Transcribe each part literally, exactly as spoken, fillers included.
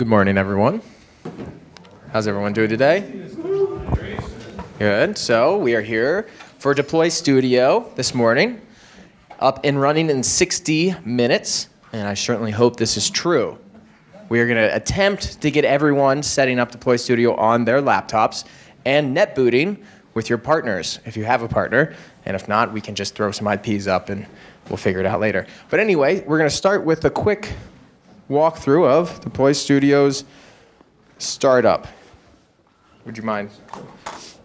Good morning, everyone. How's everyone doing today? Good. So we are here for DeployStudio this morning, up and running in sixty minutes, and I certainly hope this is true. We are going to attempt to get everyone setting up DeployStudio on their laptops and net booting with your partners, if you have a partner, and if not, we can just throw some I Ps up and we'll figure it out later. But anyway, we're going to start with a quick walkthrough of DeployStudio's startup. Would you mind?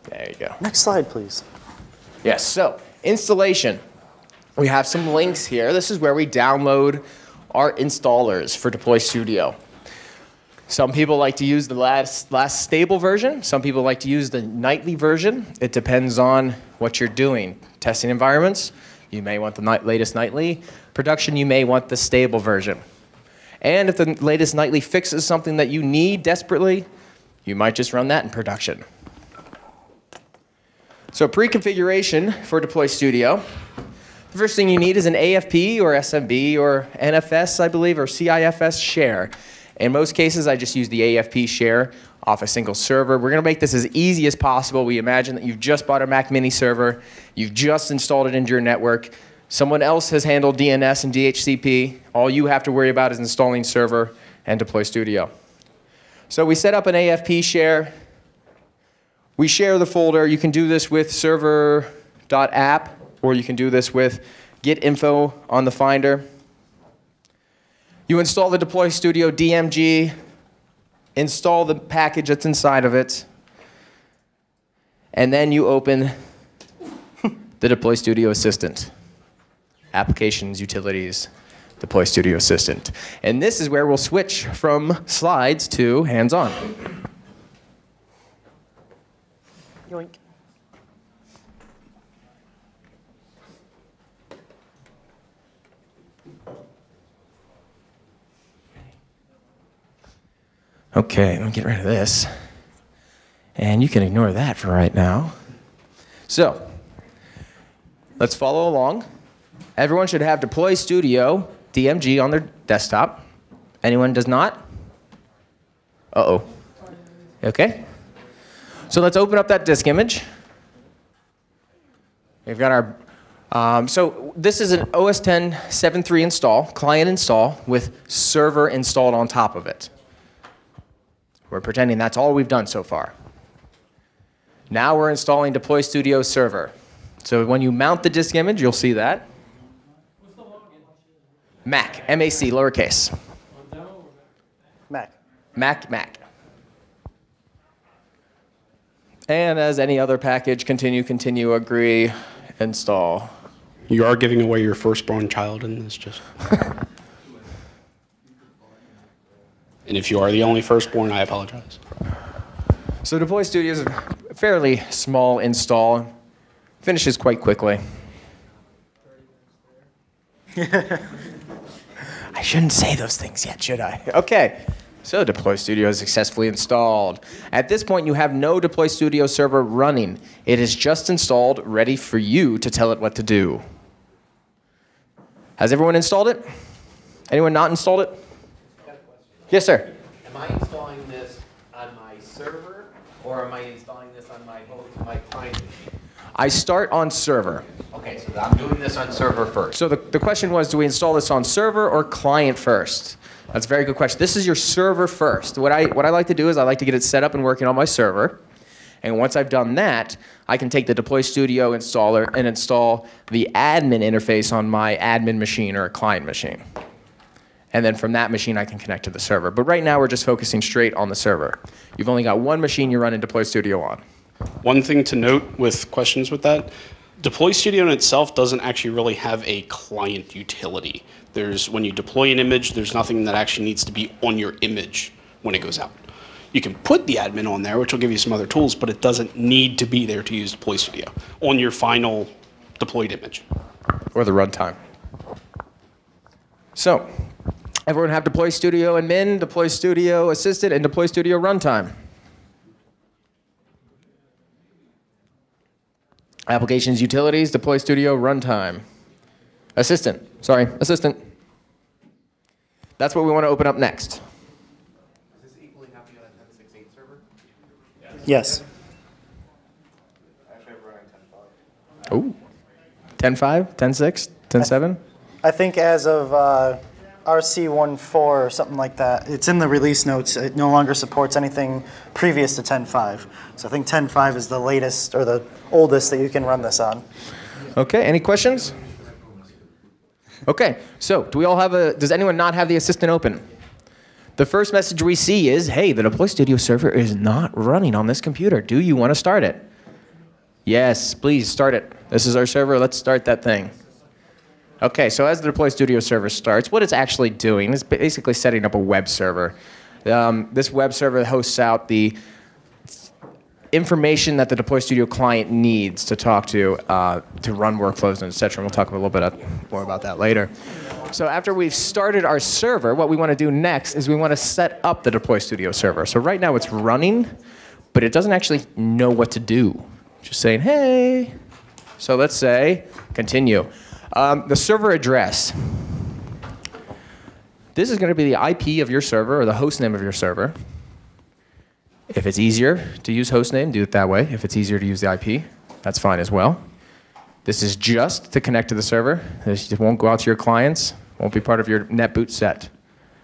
There you go. Next slide, please. Yes, so installation. We have some links here. This is where we download our installers for DeployStudio. Some people like to use the last, last stable version. Some people like to use the nightly version. It depends on what you're doing. Testing environments, you may want the night, latest nightly. Production, you may want the stable version. And if the latest nightly fixes something that you need desperately, you might just run that in production. So pre-configuration for DeployStudio. The first thing you need is an A F P or S M B or N F S, I believe, or C I F S share. In most cases, I just use the A F P share off a single server. We're going to make this as easy as possible. We imagine that you've just bought a Mac mini server. You've just installed it into your network. Someone else has handled D N S and D H C P. All you have to worry about is installing server and DeployStudio. So we set up an A F P share. We share the folder. You can do this with server dot app, or you can do this with git info on the Finder. You install the DeployStudio D M G, install the package that's inside of it, and then you open the DeployStudio Assistant. Applications, Utilities, DeployStudio Assistant. And this is where we'll switch from slides to hands-on. Yoink. Okay, I'm getting rid of this. And you can ignore that for right now. So, let's follow along. Everyone should have DeployStudio D M G on their desktop. Anyone does not? Uh-oh. Okay. So let's open up that disk image. We've got our, um, so this is an O S ten seven point three install, client install, with server installed on top of it. We're pretending that's all we've done so far. Now we're installing DeployStudio Server. So when you mount the disk image, you'll see that. Mac, M A C, lowercase. Mac. Mac, Mac. And as any other package, continue, continue, agree, install. You are giving away your firstborn child in this, just. And if you are the only firstborn, I apologize. So DeployStudio is a fairly small install. Finishes quite quickly. I shouldn't say those things yet, should I? Okay. So DeployStudio is successfully installed. At this point, you have no DeployStudio server running. It is just installed, ready for you to tell it what to do. Has everyone installed it? Anyone not installed it? Yes, sir. Am I installing this on my server, or am I installing this on my my client? I start on server. Okay, so I'm doing this on server first. So the, the question was, do we install this on server or client first? That's a very good question. This is your server first. What I, what I like to do is I like to get it set up and working on my server. And once I've done that, I can take the DeployStudio installer and install the admin interface on my admin machine or a client machine. And then from that machine, I can connect to the server. But right now, we're just focusing straight on the server. You've only got one machine you're running DeployStudio on. One thing to note with questions with that, DeployStudio in itself doesn't actually really have a client utility. There's, when you deploy an image, there's nothing that actually needs to be on your image when it goes out. You can put the admin on there, which will give you some other tools, but it doesn't need to be there to use DeployStudio on your final deployed image. Or the runtime. So. Everyone have DeployStudio admin, DeployStudio assistant, and DeployStudio runtime. Applications, utilities, DeployStudio runtime. Assistant, sorry, assistant. That's what we want to open up next. Is happening on a ten sixty-eight server? Yeah. Yes. Actually, I'm running ten five. Oh. ten five? ten six? ten seven? I think as of uh, R C one point four or something like that, it's in the release notes. It no longer supports anything previous to ten five. So I think ten five is the latest or the oldest that you can run this on. OK, any questions? OK, so do we all have a, does anyone not have the assistant open? The first message we see is, hey, the DeployStudio server is not running on this computer. Do you want to start it? Yes, please start it. This is our server. Let's start that thing. OK, so as the DeployStudio server starts, what it's actually doing is basically setting up a web server. Um, this web server hosts out the information that the DeployStudio client needs to talk to, uh, to run workflows, and et cetera. And we'll talk a little bit more about that later. So after we've started our server, what we want to do next is we want to set up the DeployStudio server. So right now it's running, but it doesn't actually know what to do. Just saying, hey. So let's say, continue. Um, the server address. This is going to be the I P of your server or the host name of your server. If it's easier to use host name, do it that way. If it's easier to use the I P, that's fine as well. This is just to connect to the server. This won't go out to your clients. Won't be part of your NetBoot set.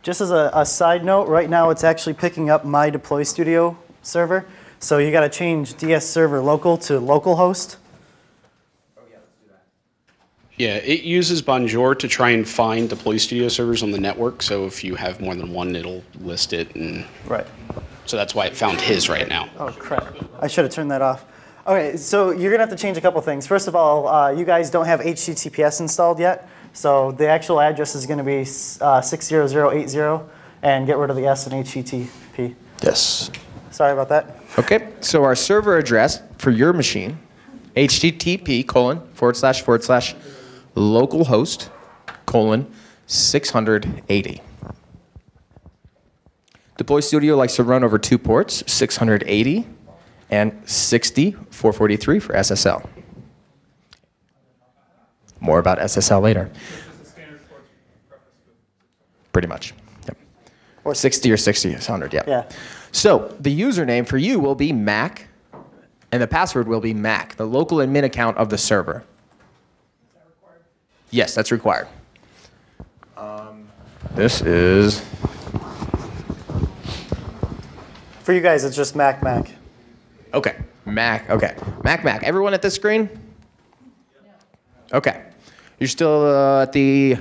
Just as a, a side note, right now it's actually picking up my DeployStudio server. So you got to change D S server local to localhost. Yeah, it uses Bonjour to try and find DeployStudio servers on the network. So if you have more than one, it'll list it. And right. So that's why it found his right now. Oh, crap. I should have turned that off. OK, so you're going to have to change a couple things. First of all, uh, you guys don't have H T T P S installed yet. So the actual address is going to be uh, six zero zero eight zero. And get rid of the S in H T T P. Yes. Sorry about that. OK, so our server address for your machine, H T T P colon forward slash forward slash localhost colon six hundred eighty. DeployStudio likes to run over two ports, six hundred eighty and sixty four forty-three for S S L. More about S S L later. Pretty much. Yep. Or sixty or sixty, one hundred, yeah. yeah. So the username for you will be Mac, and the password will be Mac, the local admin account of the server. Yes, that's required. Um, this is... For you guys, it's just Mac, Mac. OK, Mac, OK. Mac, Mac. Everyone at this screen? OK. You're still uh, at the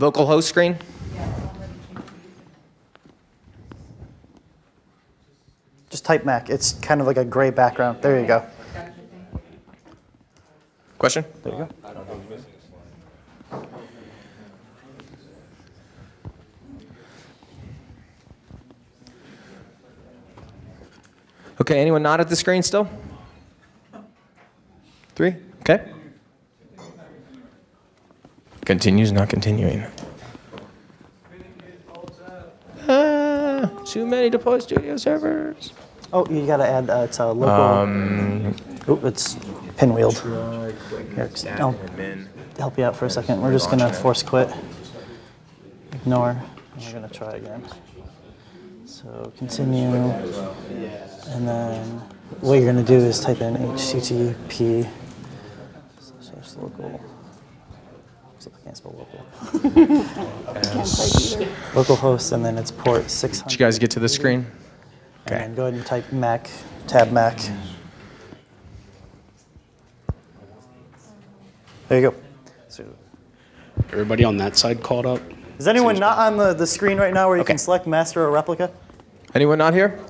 local host screen? Just type Mac. It's kind of like a gray background. There you go. Question? There you go. I don't know. I'm missing a slide. OK, anyone not at the screen still? Three? OK. Continues, not continuing. Ah, too many DeployStudio servers. Oh, you got to add uh, it's a local. Um, oh, it's pinwheeled. Here, I'll help you out for a second. We're just going to force quit. Ignore. And we're going to try again. So continue. And then what you're going to do is type in H T T P slash local. Except I can't spell local. Local host, and then it's port six hundred. Did you guys get to the screen? Okay. And go ahead and type Mac, tab Mac. There you go. So, everybody on that side called up? Is anyone not on the, the screen right now where you okay. can select master or replica? Anyone not here?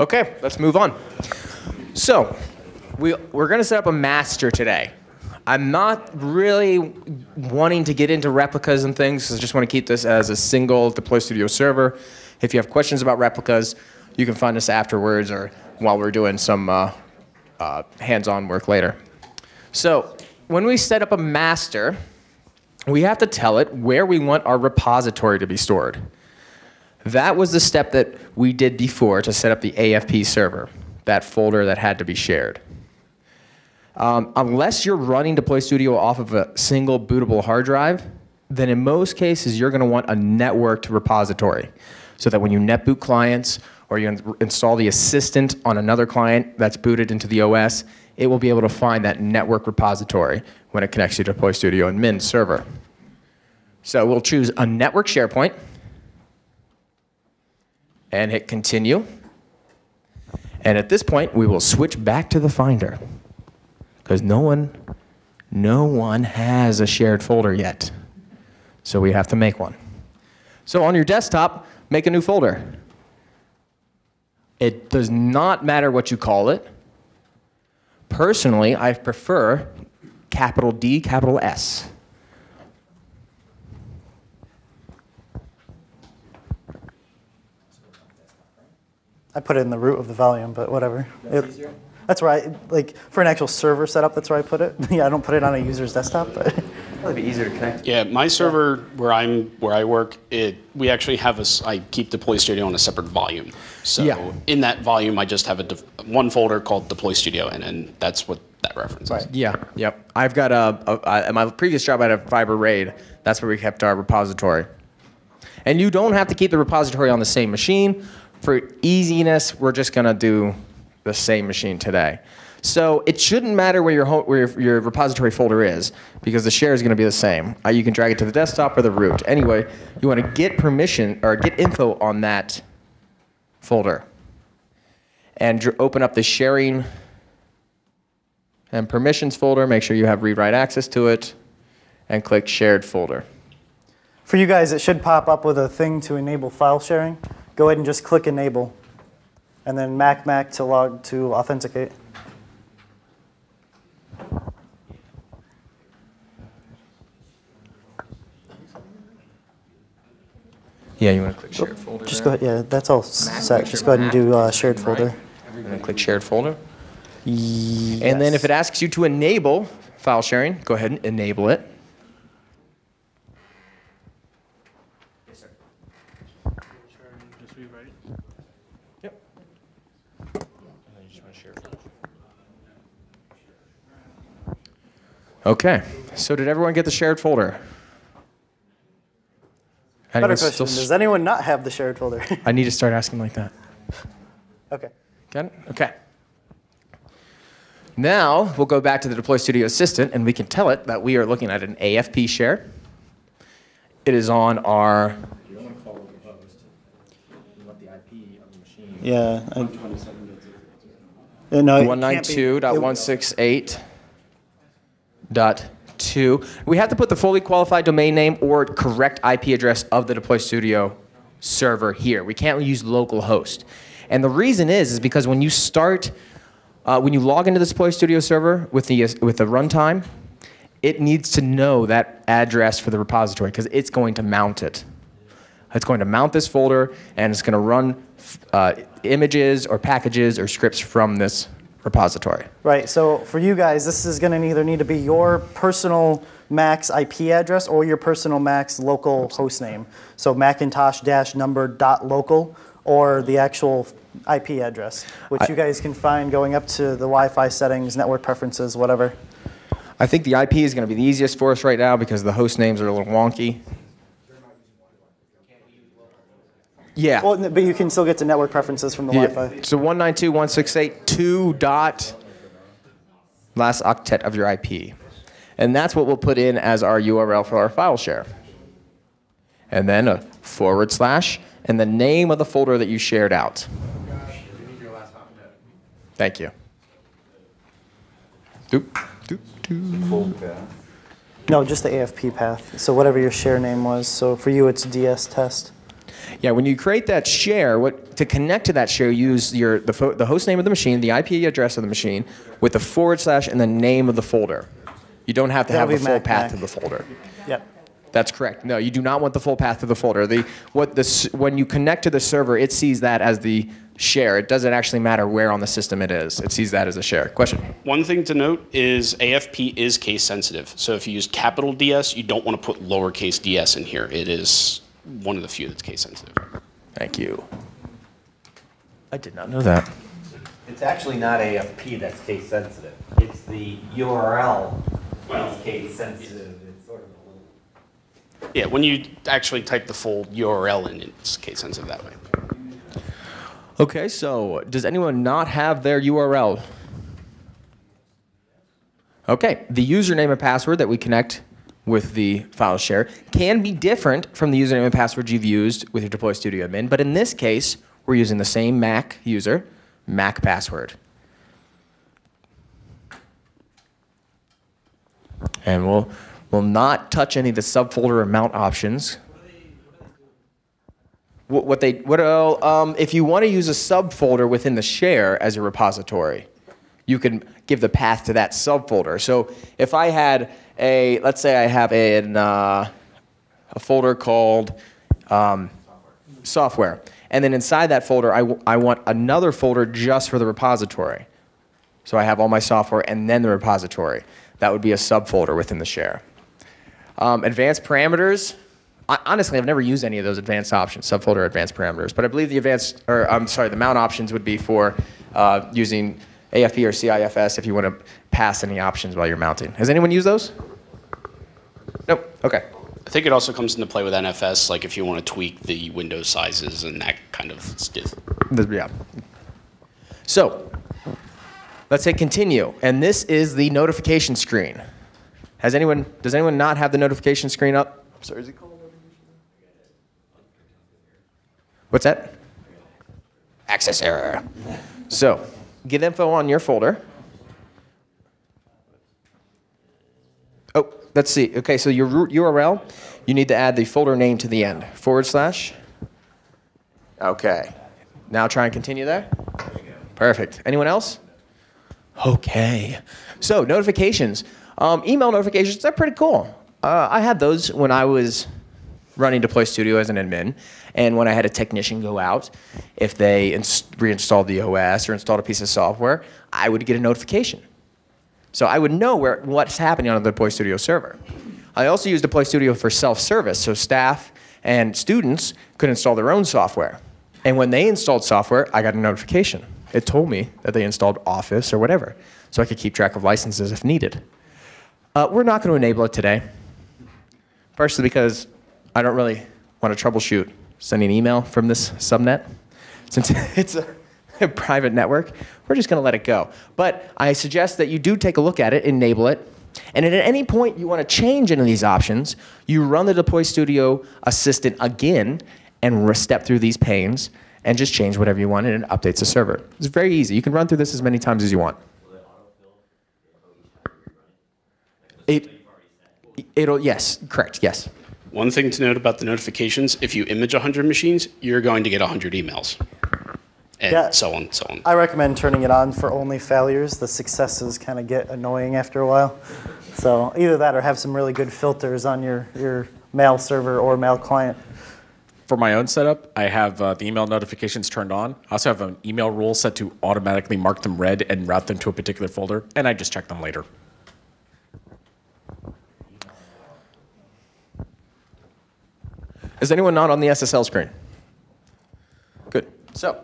OK, let's move on. So we, we're going to set up a master today. I'm not really wanting to get into replicas and things, so I just want to keep this as a single DeployStudio server. If you have questions about replicas, you can find us afterwards or while we're doing some uh, uh, hands-on work later. So when we set up a master, we have to tell it where we want our repository to be stored. That was the step that we did before to set up the A F P server, that folder that had to be shared. Um, unless you're running DeployStudio off of a single bootable hard drive, then in most cases you're going to want a networked repository so that when you netboot clients or you install the assistant on another client that's booted into the O S, it will be able to find that network repository when it connects you to DeployStudio and Min server. So we'll choose a network SharePoint and hit continue. And at this point, we will switch back to the Finder because no one, no one has a shared folder yet. So we have to make one. So on your desktop, make a new folder. It does not matter what you call it. Personally, I prefer capital D, capital S. I put it in the root of the volume, but whatever. That's it, easier? That's where I, like, for an actual server setup, that's where I put it. Yeah, I don't put it on a user's desktop, but probably be easier to connect. Yeah, my server where I'm where I work, it we actually have a I keep DeployStudio on a separate volume. So yeah. In that volume, I just have a one folder called DeployStudio, and and that's what that reference right. is. Yeah, yep. I've got a, a, a at my previous job I had a Fiber RAID. That's where we kept our repository. And you don't have to keep the repository on the same machine. For easiness, we're just going to do the same machine today. So it shouldn't matter where your, home, where your, your repository folder is, because the share is going to be the same. Uh, you can drag it to the desktop or the root. Anyway, you want to get permission or get info on that folder. And open up the sharing and permissions folder. Make sure you have read-write access to it. And click shared folder. For you guys, it should pop up with a thing to enable file sharing. Go ahead and just click enable, and then Mac Mac to log to authenticate. Yeah, you want to click shared folder. Just there? Go ahead. Yeah, that's all Mac set. Just go ahead and do uh, shared folder. And then click shared folder. Yes. And then if it asks you to enable file sharing, go ahead and enable it. Okay, so did everyone get the shared folder? Better question, does anyone not have the shared folder? I need to start asking like that. Okay. Got it? Okay. Now, we'll go back to the DeployStudio Assistant, and we can tell it that we are looking at an A F P share. It is on our... You don't want to follow the host. You want the I P of the machine. Yeah. one ninety-two dot one sixty-eight. Dot two. We have to put the fully qualified domain name or correct I P address of the DeployStudio server here. We can't use local host. And the reason is, is because when you start, uh, when you log into the DeployStudio server with the, with the runtime, it needs to know that address for the repository because it's going to mount it. It's going to mount this folder and it's going to run uh, images or packages or scripts from this repository. Right, so for you guys, this is going to either need to be your personal Mac's I P address or your personal Mac's local host name. So macintosh dash number dot local or the actual I P address, which I, you guys can find going up to the Wi-Fi settings, network preferences, whatever. I think the I P is going to be the easiest for us right now because the host names are a little wonky. Yeah. Well, but you can still get to network preferences from the yeah. Wi-Fi. So one ninety-two dot one sixty-eight dot two dot last octet of your I P. And that's what we'll put in as our U R L for our file share. And then a forward slash and the name of the folder that you shared out. Thank you. Doop, doop, doop. No, just the A F P path. So whatever your share name was. So for you, it's D S test. Yeah, when you create that share, what, to connect to that share, use your, the, fo the host name of the machine, the I P address of the machine, with the forward slash and the name of the folder. You don't have to That'll have the full Mac path Mac. to the folder. Yep. That's correct. No, you do not want the full path to the folder. The, what the, when you connect to the server, it sees that as the share. It doesn't actually matter where on the system it is. It sees that as a share. Question? One thing to note is A F P is case sensitive. So if you use capital D S, you don't want to put lowercase d s in here. It is one of the few that's case sensitive. Thank you. I did not know that. It's actually not A F P that's case sensitive. It's the U R L that's case sensitive. It's sort of a little Yeah, when you actually type the full U R L in, it's case sensitive that way. Okay, so does anyone not have their U R L? Okay, the username and password that we connect with the file share can be different from the username and password you've used with your DeployStudio admin, but in this case, we're using the same Mac user, Mac password. And we'll, we'll not touch any of the subfolder or mount options. What, what they, what, um, if you want to use a subfolder within the share as a repository, you can give the path to that subfolder. So if I had a, let's say I have a, an, uh, a folder called um, software. software, and then inside that folder I, w I want another folder just for the repository. So I have all my software and then the repository. That would be a subfolder within the share. Um, advanced parameters. I, honestly, I've never used any of those advanced options, subfolder advanced parameters, but I believe the advanced, or I'm sorry, the mount options would be for uh, using A F P or C I F S if you want to pass any options while you're mounting. Has anyone used those? Nope. Okay. I think it also comes into play with N F S, like if you want to tweak the window sizes and that kind of stuff. Yeah. So let's hit continue, and this is the notification screen. Has anyone? Does anyone not have the notification screen up? Sorry, is it called? What's that? Access error. So get info on your folder. Oh, let's see. Okay, so your root U R L, you need to add the folder name to the end. Forward slash. Okay. Now try and continue there. Perfect. Anyone else? Okay. So notifications. Um, email notifications, they're pretty cool. Uh, I had those when I was running DeployStudio as an admin, and when I had a technician go out, if they reinstalled the O S or installed a piece of software, I would get a notification. So I would know where, what's happening on the DeployStudio server. I also used DeployStudio for self-service, so staff and students could install their own software. And when they installed software, I got a notification. It told me that they installed Office or whatever, so I could keep track of licenses if needed. Uh, we're not going to enable it today, partially because I don't really want to troubleshoot sending an email from this subnet. Since it's a, a private network, we're just going to let it go. But I suggest that you do take a look at it, enable it, and at any point you want to change any of these options, you run the DeployStudio Assistant again and step through these panes and just change whatever you want, and it updates the server. It's very easy. You can run through this as many times as you want. It, it'll, yes, correct, yes. One thing to note about the notifications, if you image one hundred machines, you're going to get one hundred emails, and yeah, so on and so on. I recommend turning it on for only failures. The successes kind of get annoying after a while. So either that or have some really good filters on your, your mail server or mail client. For my own setup, I have uh, the email notifications turned on. I also have an email rule set to automatically mark them red and route them to a particular folder, and I just check them later. Is anyone not on the S S L screen? Good. So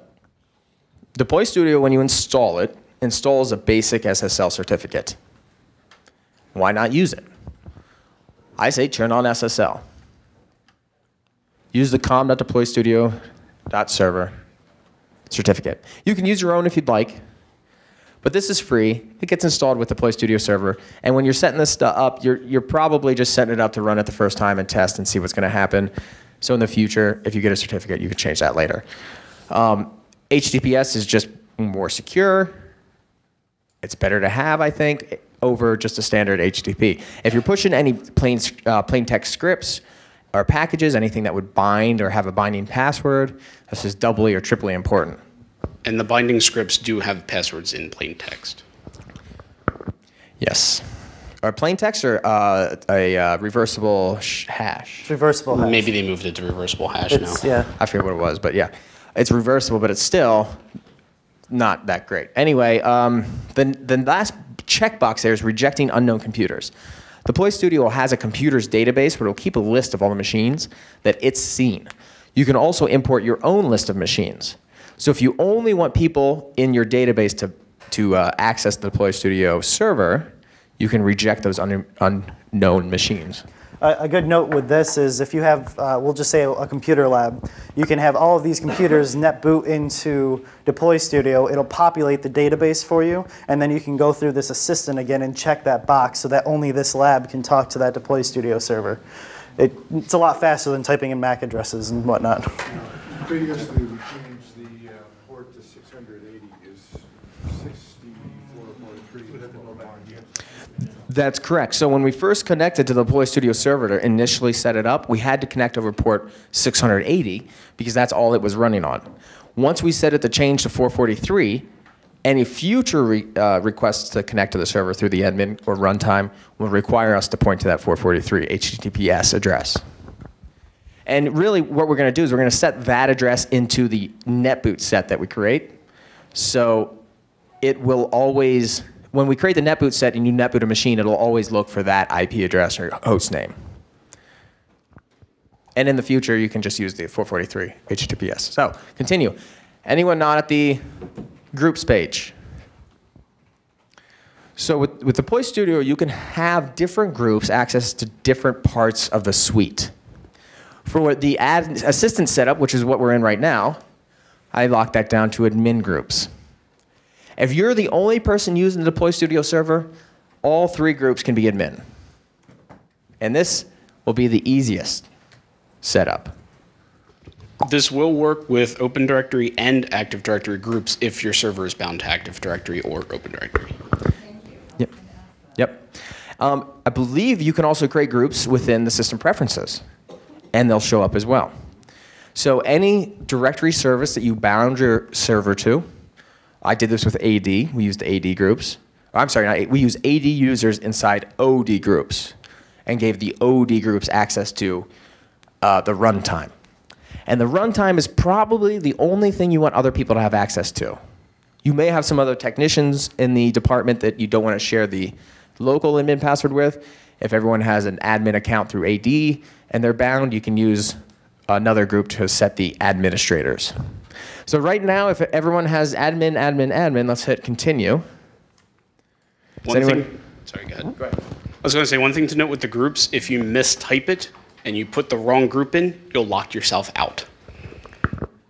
DeployStudio, when you install it, installs a basic S S L certificate. Why not use it? I say turn on S S L. Use the com.deploystudio.server certificate. You can use your own if you'd like, but this is free. It gets installed with DeployStudio server, and when you're setting this stuff up, you're, you're probably just setting it up to run it the first time and test and see what's going to happen. So in the future, if you get a certificate, you can change that later. Um, H T T P S is just more secure. It's better to have, I think, over just a standard H T T P. If you're pushing any plain, uh, plain text scripts or packages, anything that would bind or have a binding password, this is doubly or triply important. And the binding scripts do have passwords in plain text. Yes. Or plain text, or uh, a uh, reversible hash. Reversible hash. Maybe they moved it to reversible hash it's, now. Yeah. I forget what it was, but yeah. It's reversible, but it's still not that great. Anyway, um, the, the last checkbox there is rejecting unknown computers. DeployStudio has a computers database where it'll keep a list of all the machines that it's seen. You can also import your own list of machines. So if you only want people in your database to, to uh, access the DeployStudio server, you can reject those un unknown machines. a, a good note with this is if you have, uh, we'll just say a, a computer lab, you can have all of these computers NetBoot into DeployStudio. It'll populate the database for you, and then you can go through this assistant again and check that box so that only this lab can talk to that DeployStudio server. It, it's a lot faster than typing in MAC addresses and whatnot. Previously, we changed the uh, port to six hundred eighty. Is sixty-four forty-three? That's correct. So when we first connected to the DeployStudio server to initially set it up, we had to connect over port six hundred eighty because that's all it was running on. Once we set it to change to four forty-three, any future re uh, requests to connect to the server through the admin or runtime will require us to point to that four forty-three H T T P S address. And really what we're going to do is we're going to set that address into the NetBoot set that we create. So it will always, when we create the NetBoot set and you NetBoot a machine, it'll always look for that I P address or host name. And in the future, you can just use the four forty-three H T T P S. So continue. Anyone not at the groups page? So with, with DeployStudio, you can have different groups access to different parts of the suite. For what the ad assistant setup, which is what we're in right now, I lock that down to admin groups. If you're the only person using the DeployStudio server, all three groups can be admin. And this will be the easiest setup. This will work with Open Directory and Active Directory groups if your server is bound to Active Directory or Open Directory. Thank you. Yep. Yep. Um, I believe you can also create groups within the system preferences, and they'll show up as well. So any directory service that you bound your server to, I did this with A D. We used A D groups. I'm sorry, not A D. We used A D users inside O D groups and gave the O D groups access to uh, the runtime. And the runtime is probably the only thing you want other people to have access to. You may have some other technicians in the department that you don't want to share the local admin password with. If everyone has an admin account through A D and they're bound, you can use another group to set the administrators. So right now, if everyone has admin, admin, admin, let's hit continue. Does one anyone? Thing, sorry, go ahead. Go ahead. I was going to say one thing to note with the groups, if you mistype it and you put the wrong group in, you'll lock yourself out.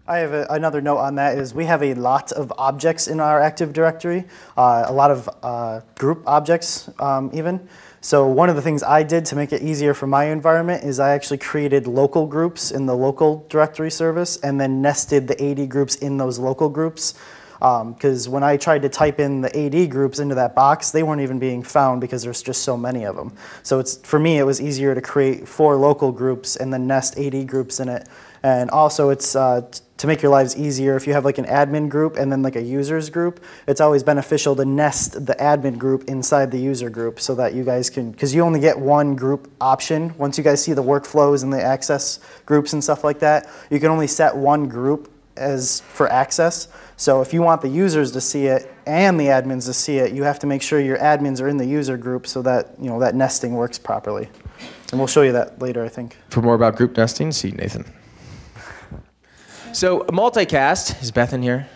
I have a, another note on that is we have a lot of objects in our Active Directory, uh, a lot of uh, group objects um, even. So one of the things I did to make it easier for my environment is I actually created local groups in the local directory service and then nested the A D groups in those local groups. Because um, when I tried to type in the A D groups into that box, they weren't even being found because there's just so many of them. So it's, for me, it was easier to create four local groups and then nest A D groups in it. And also it's uh, to make your lives easier, if you have like an admin group and then like a users group, it's always beneficial to nest the admin group inside the user group so that you guys can, because you only get one group option. Once you guys see the workflows and the access groups and stuff like that, you can only set one group as for access. So if you want the users to see it and the admins to see it, you have to make sure your admins are in the user group so that, you know, that nesting works properly. And we'll show you that later, I think. For more about group nesting, see Nathan. So multicast, is Beth in here?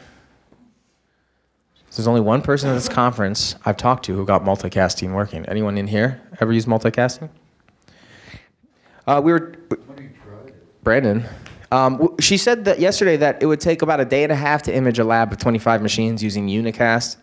There's only one person at this conference I've talked to who got multicasting working. Anyone in here ever use multicasting? Uh, we were, Brandon, um, she said that yesterday that it would take about a day and a half to image a lab of twenty-five machines using unicast,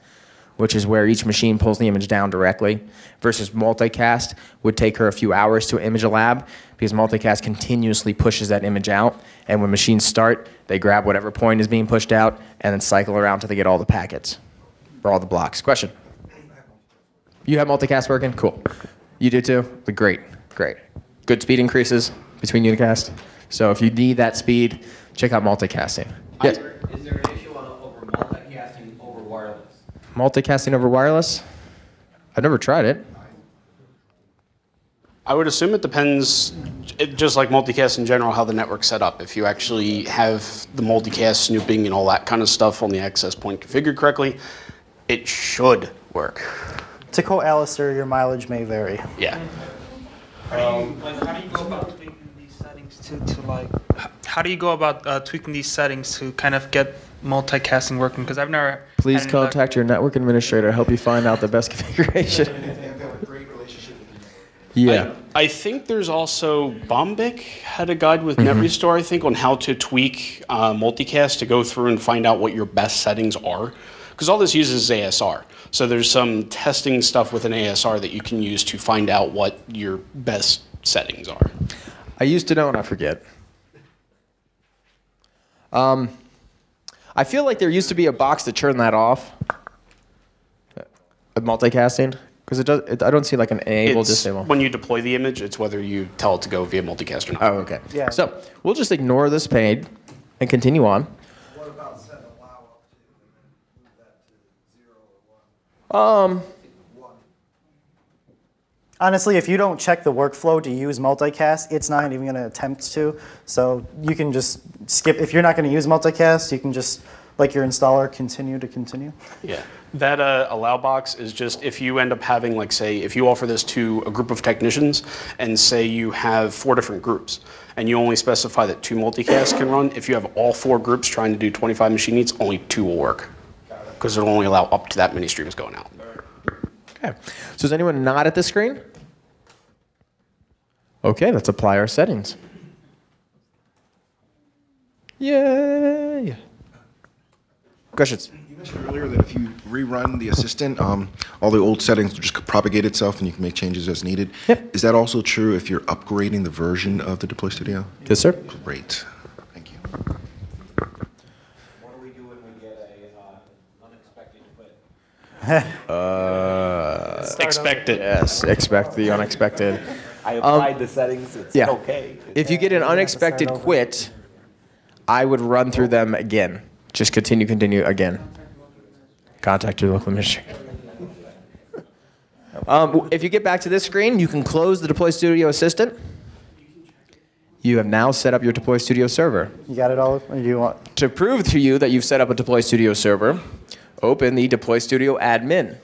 which is where each machine pulls the image down directly, versus multicast would take her a few hours to image a lab because multicast continuously pushes that image out, and when machines start, they grab whatever point is being pushed out and then cycle around until they get all the packets or all the blocks. Question? You have multicast working? Cool. You do too? Great, great. Good speed increases between unicast. So if you need that speed, check out multicasting. Yes? Is there an issue on over multicasting over wireless? Multicasting over wireless? I've never tried it. I would assume it depends, it, just like multicast in general, how the network's set up. If you actually have the multicast snooping and all that kind of stuff on the access point configured correctly, it should work. To quote Alistair, your mileage may vary. Yeah. Um, like, how do you go about tweaking these settings to, to like, how do you go about uh, tweaking these settings to kind of get multicasting working? Because I've never. Please contact your network administrator to help you find out the best configuration. Yeah. I, I think there's also Bombic had a guide with mm-hmm. NetRestore, I think, on how to tweak uh, multicast to go through and find out what your best settings are. Because all this uses is A S R. So there's some testing stuff with an A S R that you can use to find out what your best settings are. I used to know and I forget. Um, I feel like there used to be a box to turn that off. With multicasting. Because it does, it, I don't see like an enable it's, disable. When you deploy the image, it's whether you tell it to go via multicast or not. Oh, okay. Yeah. So we'll just ignore this page and continue on. What about set allow up to and then move that to zero or one? Um. Honestly, if you don't check the workflow to use multicast, it's not even going to attempt to. So you can just skip. If you're not going to use multicast, you can just. Like your installer, continue to continue? Yeah. That uh, allow box is just if you end up having, like, say, if you offer this to a group of technicians and say you have four different groups and you only specify that two multicasts can run, if you have all four groups trying to do twenty-five machine needs, only two will work because it'll only allow up to that many streams going out. Okay. So is anyone not at this screen? Okay, let's apply our settings. Yay! Questions? You mentioned earlier that if you rerun the assistant, um, all the old settings will just propagate itself and you can make changes as needed. Yep. Is that also true if you're upgrading the version of the DeployStudio? Yes, sir. Great. Thank you. What do we do when we get an uh, unexpected quit? uh, expect it. Yes, expect the unexpected. I applied um, the settings. It's yeah. okay. If you get an unexpected quit, I would run through them again. Just continue, continue again. Contact your local administrator. um, if you get back to this screen, you can close the DeployStudio Assistant. You have now set up your DeployStudio server. You got it all? Or do you want? To prove to you that you've set up a DeployStudio server, open the DeployStudio Admin.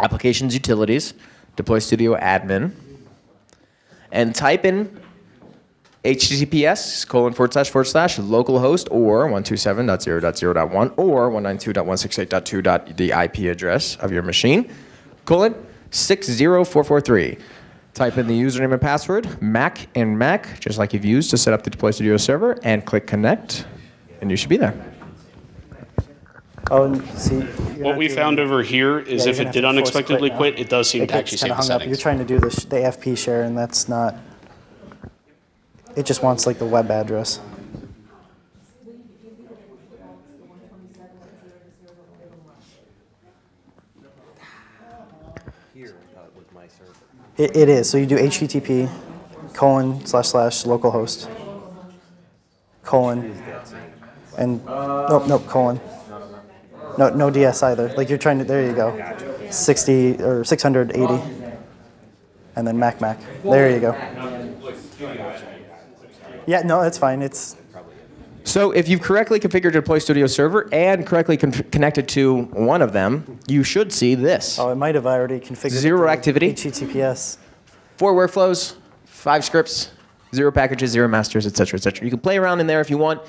Applications, Utilities, DeployStudio Admin. And type in H T T P S colon forward slash forward slash localhost or one twenty-seven dot zero dot zero dot one or one ninety-two dot one sixty-eight dot two. The I P address of your machine colon six zero four four three. Type in the username and password Mac and Mac, just like you've used to set up the DeployStudio server, and click connect, and you should be there. Oh, and see, what we found over here is yeah, if it did unexpectedly quit, quit it does seem it to actually save the settings. You're trying to do the, sh the A F P share, and that's not. It just wants like the web address. Here with my server. It, it is. So you do H T T P colon slash slash localhost colon and nope nope colon no no D S either. Like you're trying to. There you go. Sixty or six hundred eighty, and then Mac Mac. There you go. Yeah, no, that's fine. It's so if you've correctly configured your DeployStudio server and correctly con connected to one of them, you should see this. Oh, it might have already configured. Zero activity. H T T P S. Four workflows, five scripts, zero packages, zero masters, et cetera, et cetera. You can play around in there if you want,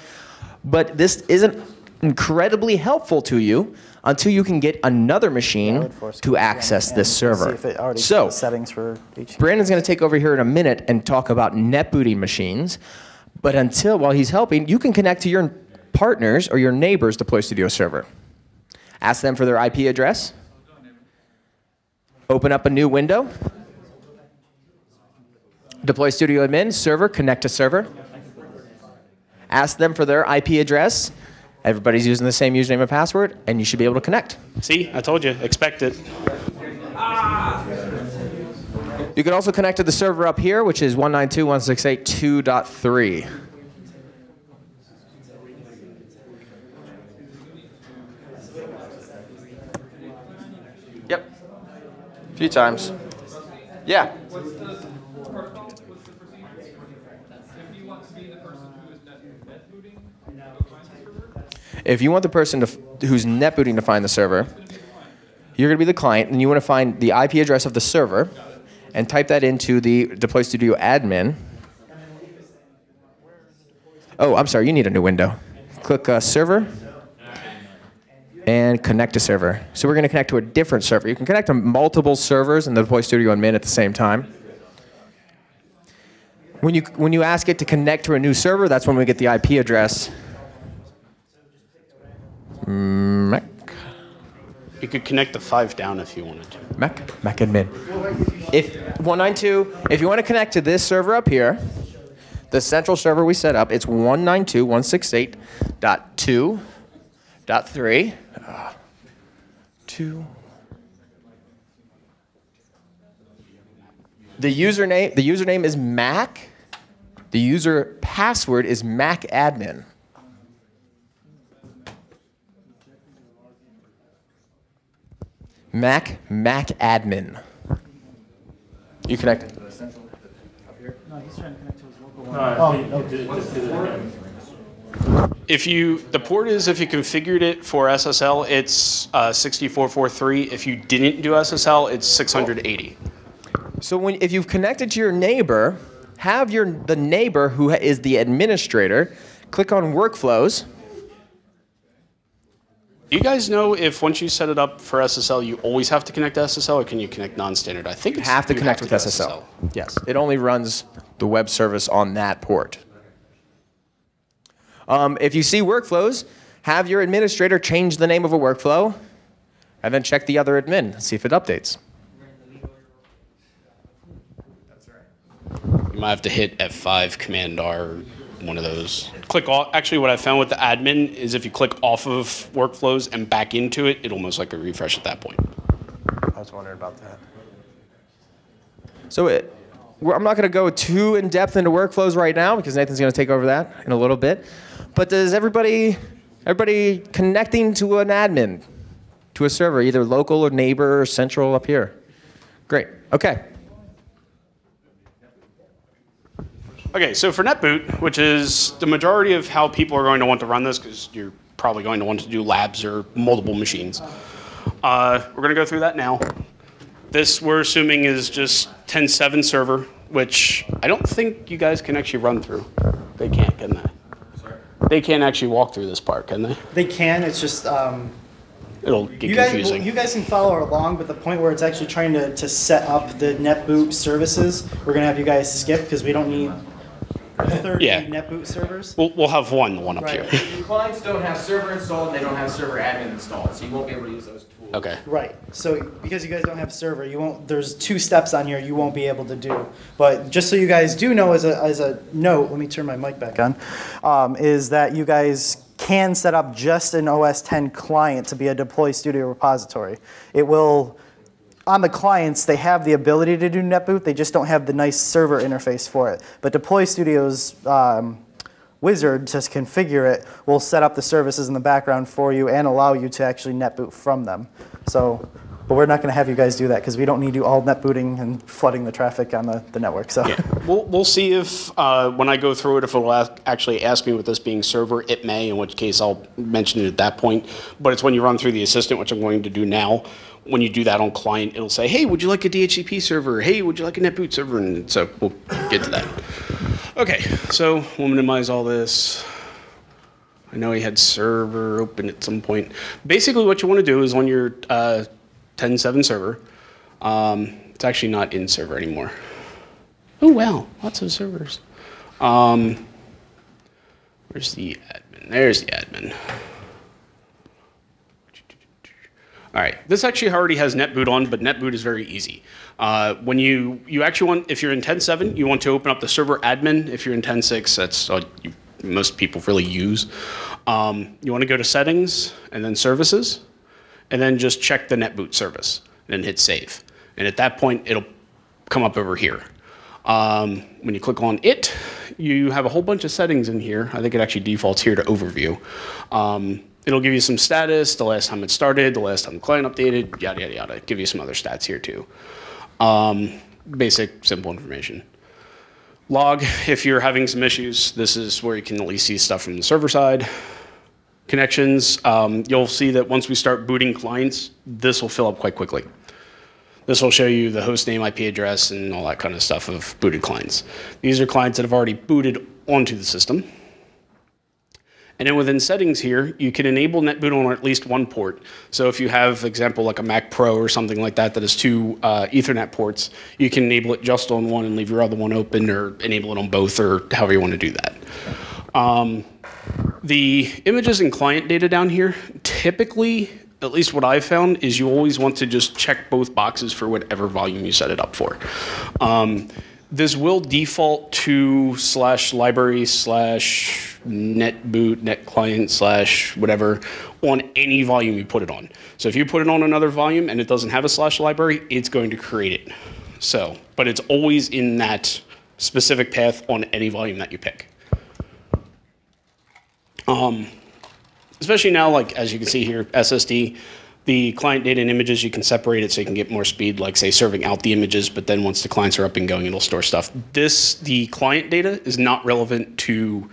but this isn't incredibly helpful to you until you can get another machine to access this server. So Brandon's going to take over here in a minute and talk about NetBooting machines. But until, while he's helping, you can connect to your partners or your neighbor's DeployStudio server. Ask them for their I P address. Open up a new window. DeployStudio admin, server, connect to server. Ask them for their I P address. Everybody's using the same username and password, and you should be able to connect. See, I told you, expect it. Ah. You can also connect to the server up here, which is one ninety-two dot one sixty-eight dot two dot three. Yep. A few times. Yeah. What's the protocol? What's the procedure? If you want to be the person who is net booting, If you want the person to, who's netbooting to find the server, you're going to be the client, and you want to find the I P address of the server and type that into the DeployStudio admin. Oh, I'm sorry, you need a new window. Click uh, server and connect to server. So we're going to connect to a different server. You can connect to multiple servers in the DeployStudio admin at the same time. When you, when you ask it to connect to a new server, that's when we get the I P address. Mac. You could connect the five down if you wanted to. Mac, Mac admin. If one ninety-two, if you want to connect to this server up here, the central server we set up, it's one ninety-two dot one sixty-eight dot two dot three. Uh, two. The username, the username is Mac. The user password is Mac admin. Mac, Mac admin. You connect to the central up here? No, he's trying to connect to his local one. No, oh, no. If you, the port is, if you configured it for S S L, it's uh, sixty-four forty-three. If you didn't do S S L, it's six hundred eighty. So when, if you've connected to your neighbor, have your, the neighbor who is the administrator, click on Workflows. Do you guys know if once you set it up for S S L, you always have to connect to S S L, or can you connect non-standard? I think it's, have to connect have to with S S L. S S L. Yes, it only runs the web service on that port. Um, if you see Workflows, have your administrator change the name of a workflow, and then check the other admin and see if it updates. You might have to hit F five, Command R, one of those. Click off. Actually, what I found with the admin is if you click off of workflows and back into it, it almost like a refresh at that point. I was wondering about that. So it, I'm not going to go too in depth into workflows right now because Nathan's going to take over that in a little bit. But does everybody, everybody connecting to an admin, to a server, either local or neighbor or central up here? Great. Okay. Okay, so for NetBoot, which is the majority of how people are going to want to run this, because you're probably going to want to do labs or multiple machines. Uh, we're going to go through that now. This, we're assuming, is just ten seven server, which I don't think you guys can actually run through. They can't, can they? Sorry? They can't actually walk through this part, can they? They can, it's just... Um... It'll get you guys, confusing. You guys can follow along, but the point where it's actually trying to, to set up the NetBoot services, we're going to have you guys skip because we don't need thirty yeah. NetBoot servers. We'll, we'll have one, one up right. here. The clients don't have server installed, and they don't have server admin installed, so you won't be able to use those tools. Okay. Right. So because you guys don't have server, you won't. There's two steps on here you won't be able to do. But just so you guys do know, as a, as a note, let me turn my mic back on, um, is that you guys can set up just an O S ten client to be a DeployStudio repository. It will, on the clients, they have the ability to do NetBoot, they just don't have the nice server interface for it. But DeployStudio's um, wizard to configure it will set up the services in the background for you and allow you to actually NetBoot from them. So, but we're not going to have you guys do that because we don't need you all netbooting and flooding the traffic on the, the network. So yeah. we'll, we'll see if uh, when I go through it, if it'll ask, actually ask me with this being server, it may, in which case I'll mention it at that point. But it's when you run through the assistant, which I'm going to do now. When you do that on client, it'll say, hey, would you like a D H C P server? Hey, would you like a NetBoot server? And so we'll get to that. OK, so we'll minimize all this. I know he had server open at some point. Basically, what you want to do is on your uh, ten seven server. Um, it's actually not in server anymore. Oh, wow, lots of servers. Um, where's the admin? There's the admin. All right, this actually already has NetBoot on, but NetBoot is very easy. Uh, when you, you actually want, if you're in ten seven, you want to open up the server admin. If you're in ten six, that's all you, most people really use. Um, you want to go to settings and then services, and then just check the NetBoot service, and then hit save. And at that point, it'll come up over here. Um, when you click on it, you have a whole bunch of settings in here. I think it actually defaults here to overview. Um, it'll give you some status, the last time it started, the last time the client updated, yada, yada, yada. Give you some other stats here too. Um, basic, simple information. Log, if you're having some issues, this is where you can at least see stuff from the server side. Connections, um, you'll see that once we start booting clients, this will fill up quite quickly. This will show you the host name, I P address, and all that kind of stuff of booted clients. These are clients that have already booted onto the system. And then within settings here, you can enable NetBoot on at least one port. So if you have, for example, like a Mac Pro or something like that that has two uh, Ethernet ports, you can enable it just on one and leave your other one open, or enable it on both, or however you want to do that. Um, the images and client data down here, typically, at least what I've found, is you always want to just check both boxes for whatever volume you set it up for. Um, This will default to slash library slash netboot, netclient slash whatever on any volume you put it on. So if you put it on another volume and it doesn't have a slash library, it's going to create it. So, but it's always in that specific path on any volume that you pick. Um, especially now, like as you can see here, S S D. The client data and images, you can separate it so you can get more speed, like say serving out the images, but then once the clients are up and going, it'll store stuff. This, the client data is not relevant to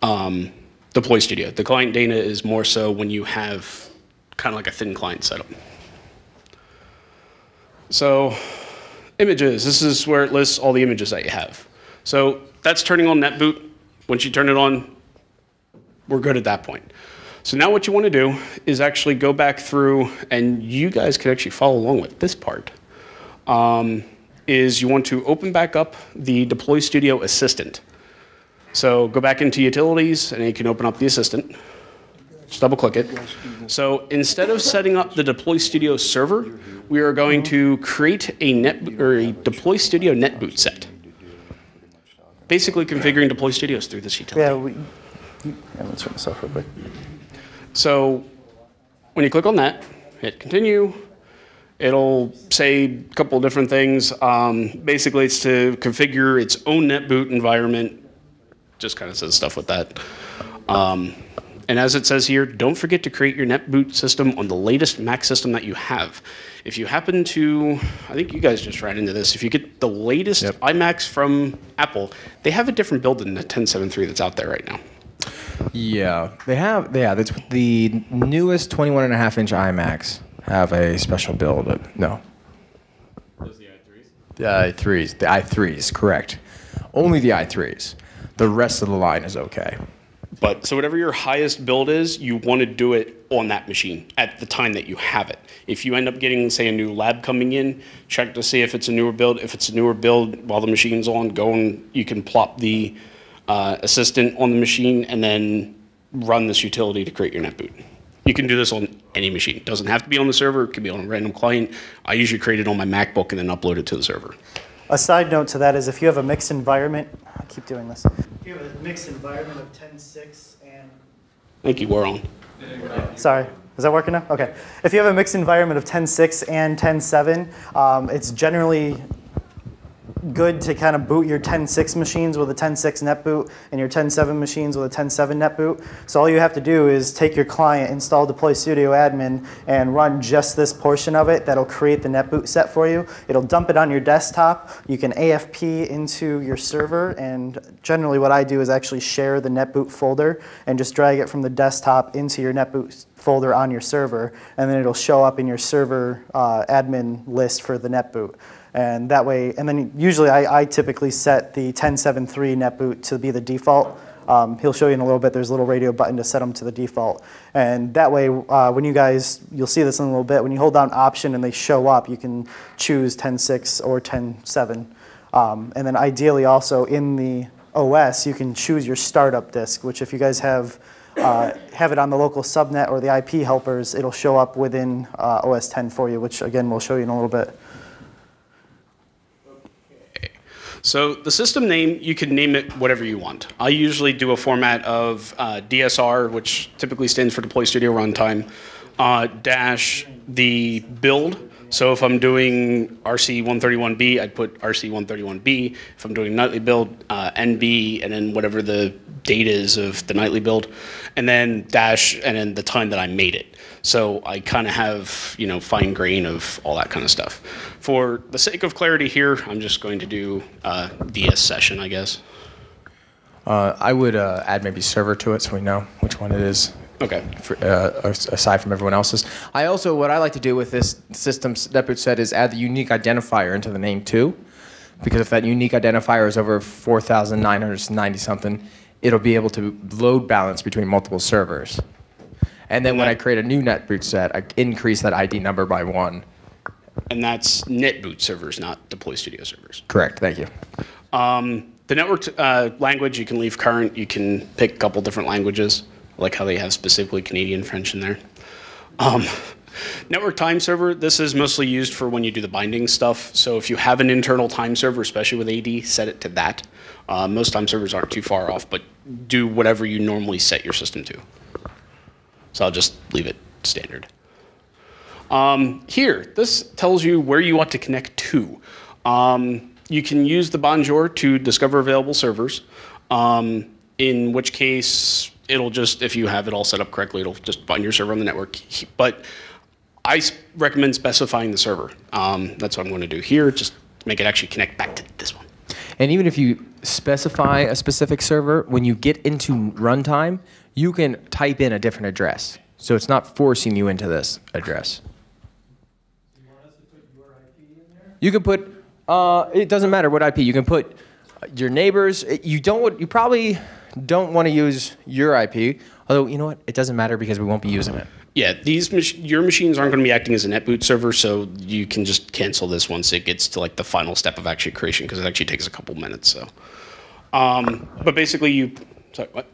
um, DeployStudio. The client data is more so when you have kind of like a thin client setup. So images, this is where it lists all the images that you have. So that's turning on NetBoot. Once you turn it on, we're good at that point. So now what you want to do is actually go back through, and you guys can actually follow along with this part, um, is you want to open back up the DeployStudio Assistant. So go back into Utilities, and you can open up the Assistant. Just double click it. So instead of setting up the DeployStudio server, we are going to create a, net, or a DeployStudio NetBoot set. Basically configuring DeployStudios through this utility. Yeah, we, yeah let's turn this off real quick. So when you click on that, hit continue, it'll say a couple of different things. Um, basically, it's to configure its own NetBoot environment. Just kind of says stuff with that. Um, and as it says here, don't forget to create your NetBoot system on the latest Mac system that you have. If you happen to, I think you guys just ran into this, if you get the latest yep. iMacs from Apple, they have a different build than the ten seventy-three that's out there right now. Yeah, they have. Yeah, that's the newest twenty-one and a half inch iMacs have a special build. No. Those the i threes? The i threes. The i threes, correct. Only the i threes. The rest of the line is okay. But so whatever your highest build is, you want to do it on that machine at the time that you have it. If you end up getting, say, a new lab coming in, check to see if it's a newer build. If it's a newer build, while the machine's on, go and you can plop the Uh, assistant on the machine and then run this utility to create your NetBoot. You can do this on any machine. It doesn't have to be on the server. It can be on a random client. I usually create it on my MacBook and then upload it to the server. A side note to that is if you have a mixed environment, I keep doing this. If you have a mixed environment of ten six and... Thank you, we're on. Sorry. Is that working now? Okay. If you have a mixed environment of ten six and ten seven, um, it's generally good to kind of boot your ten six machines with a ten six NetBoot and your ten seven machines with a ten seven NetBoot. So all you have to do is take your client, install DeployStudio Admin, and run just this portion of it. That'll create the NetBoot set for you. It'll dump it on your desktop. You can A F P into your server, and generally what I do is actually share the NetBoot folder and just drag it from the desktop into your NetBoot folder on your server, and then it'll show up in your server uh, admin list for the NetBoot. And that way, and then usually I, I typically set the ten seven three NetBoot to be the default. Um, he'll show you in a little bit, there's a little radio button to set them to the default. And that way, uh, when you guys, you'll see this in a little bit, when you hold down option and they show up, you can choose ten six or ten seven. Um, and then ideally also in the O S, you can choose your startup disk, which if you guys have Uh, have it on the local subnet or the I P helpers, it'll show up within uh, O S ten for you, which again we'll show you in a little bit. Okay. So the system name, you can name it whatever you want. I usually do a format of uh, D S R, which typically stands for DeployStudio Runtime, uh, dash the build. So if I'm doing R C one thirty-one B, I'd put R C one thirty-one B. If I'm doing nightly build, uh, N B, and then whatever the date is of the nightly build, and then dash, and then the time that I made it. So I kind of have, you know, fine grain of all that kind of stuff. For the sake of clarity here, I'm just going to do uh, D S session, I guess. Uh, I would uh, add maybe server to it so we know which one it is. Okay. For, uh, aside from everyone else's, I also what I like to do with this system NetBoot set is add the unique identifier into the name too, because if that unique identifier is over four thousand nine hundred ninety something, it'll be able to load balance between multiple servers. And then and that, when I create a new NetBoot set, I increase that I D number by one. And that's NetBoot servers, not DeployStudio servers. Correct. Thank you. Um, the networked uh, language, you can leave current. You can pick a couple different languages, like how they have specifically Canadian French in there. Um, network time server, this is mostly used for when you do the binding stuff. So if you have an internal time server, especially with A D, set it to that. Uh, most time servers aren't too far off, but do whatever you normally set your system to. So I'll just leave it standard. Um, here, this tells you where you want to connect to. Um, you can use the Bonjour to discover available servers, um, in which case it'll just, if you have it all set up correctly, it'll just find your server on the network. But I recommend specifying the server. Um, that's what I'm going to do here, just make it actually connect back to this one. And even if you specify a specific server, when you get into runtime, you can type in a different address. So it's not forcing you into this address. Do you want us to put your I P in there? You can put, uh, it doesn't matter what I P. You can put your neighbors. You, don't, you probably don't want to use your I P. Although, you know what? It doesn't matter because we won't be using it. Yeah, these mach your machines aren't going to be acting as a NetBoot server, so you can just cancel this once it gets to like the final step of actually creation, because it actually takes a couple minutes. So, um, but basically, you sorry what?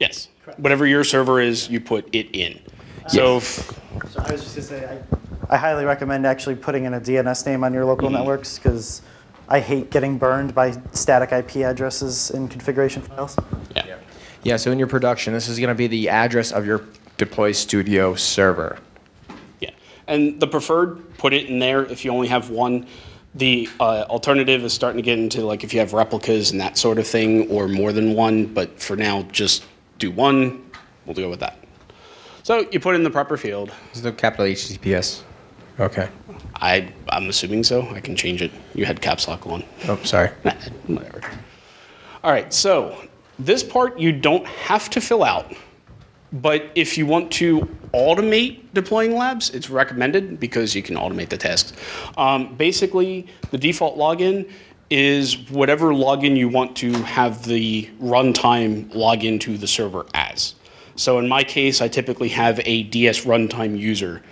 Yes, correct. Whatever your server is, you put it in. Uh, so, yes. if, so I was just going to say, I, I highly recommend actually putting in a D N S name on your local mm-hmm. networks, because I hate getting burned by static I P addresses in configuration files. Yeah. yeah. Yeah, so in your production, this is going to be the address of your DeployStudio server. Yeah, and the preferred, put it in there if you only have one. The uh, alternative is starting to get into, like, if you have replicas and that sort of thing, or more than one. But for now, just do one. We'll deal with that. So you put in the proper field. Is the capital H T T P S? OK. I, I'm assuming so. I can change it. You had caps lock on. Oh, sorry. Whatever. All right, so. This part you don't have to fill out, but if you want to automate deploying labs, it's recommended because you can automate the tasks. Um, basically, the default login is whatever login you want to have the runtime login to the server as. So in my case, I typically have a D S runtime user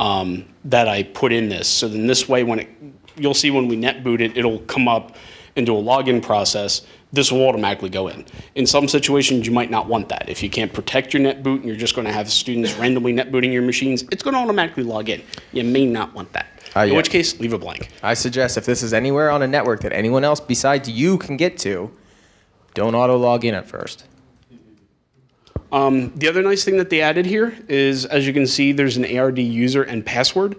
um, that I put in this. So then this way, when it, you'll see when we netboot it, it'll come up and do a login process. This will automatically go in. In some situations, you might not want that. If you can't protect your NetBoot and you're just going to have students randomly NetBooting your machines, it's going to automatically log in. You may not want that. Uh, in yeah. which case, leave a blank. I suggest if this is anywhere on a network that anyone else besides you can get to, don't auto log in at first. Um, the other nice thing that they added here is, as you can see, there's an A R D user and password.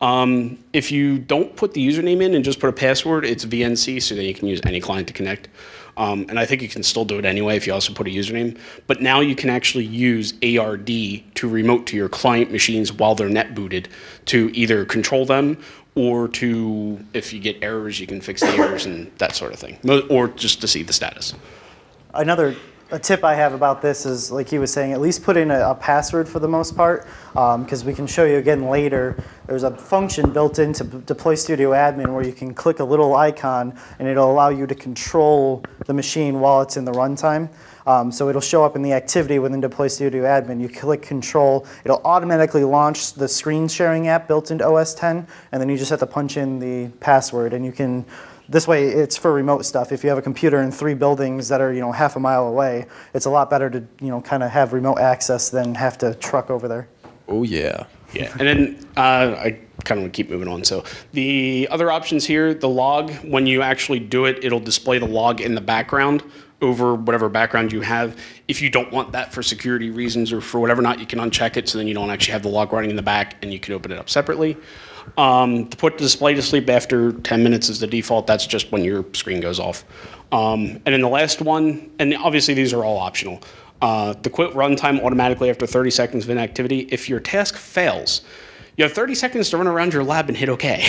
Um, if you don't put the username in and just put a password, it's V N C, so then you can use any client to connect. Um, and I think you can still do it anyway if you also put a username. But now you can actually use A R D to remote to your client machines while they're NetBooted to either control them or to, if you get errors, you can fix the errors and that sort of thing, or just to see the status. Another a tip I have about this is, like he was saying, at least put in a, a password for the most part, because um, we can show you again later. There's a function built into DeployStudio Admin where you can click a little icon, and it'll allow you to control the machine while it's in the runtime. Um, so it'll show up in the activity within DeployStudio Admin. You click Control. It'll automatically launch the screen sharing app built into O S ten, and then you just have to punch in the password, and you can. This way, it's for remote stuff. If you have a computer in three buildings that are, you know, half a mile away, it's a lot better to, you know, kind of have remote access than have to truck over there. Oh yeah, yeah. And then uh, I kind of would keep moving on. So the other options here, the log. When you actually do it, it'll display the log in the background over whatever background you have. If you don't want that for security reasons or for whatever not, you can uncheck it so then you don't actually have the log running in the back, and you can open it up separately. Um, to put the display to sleep after ten minutes is the default. That's just when your screen goes off. Um, and then the last one, and obviously these are all optional, uh, to quit runtime automatically after thirty seconds of inactivity. If your task fails, you have thirty seconds to run around your lab and hit OK.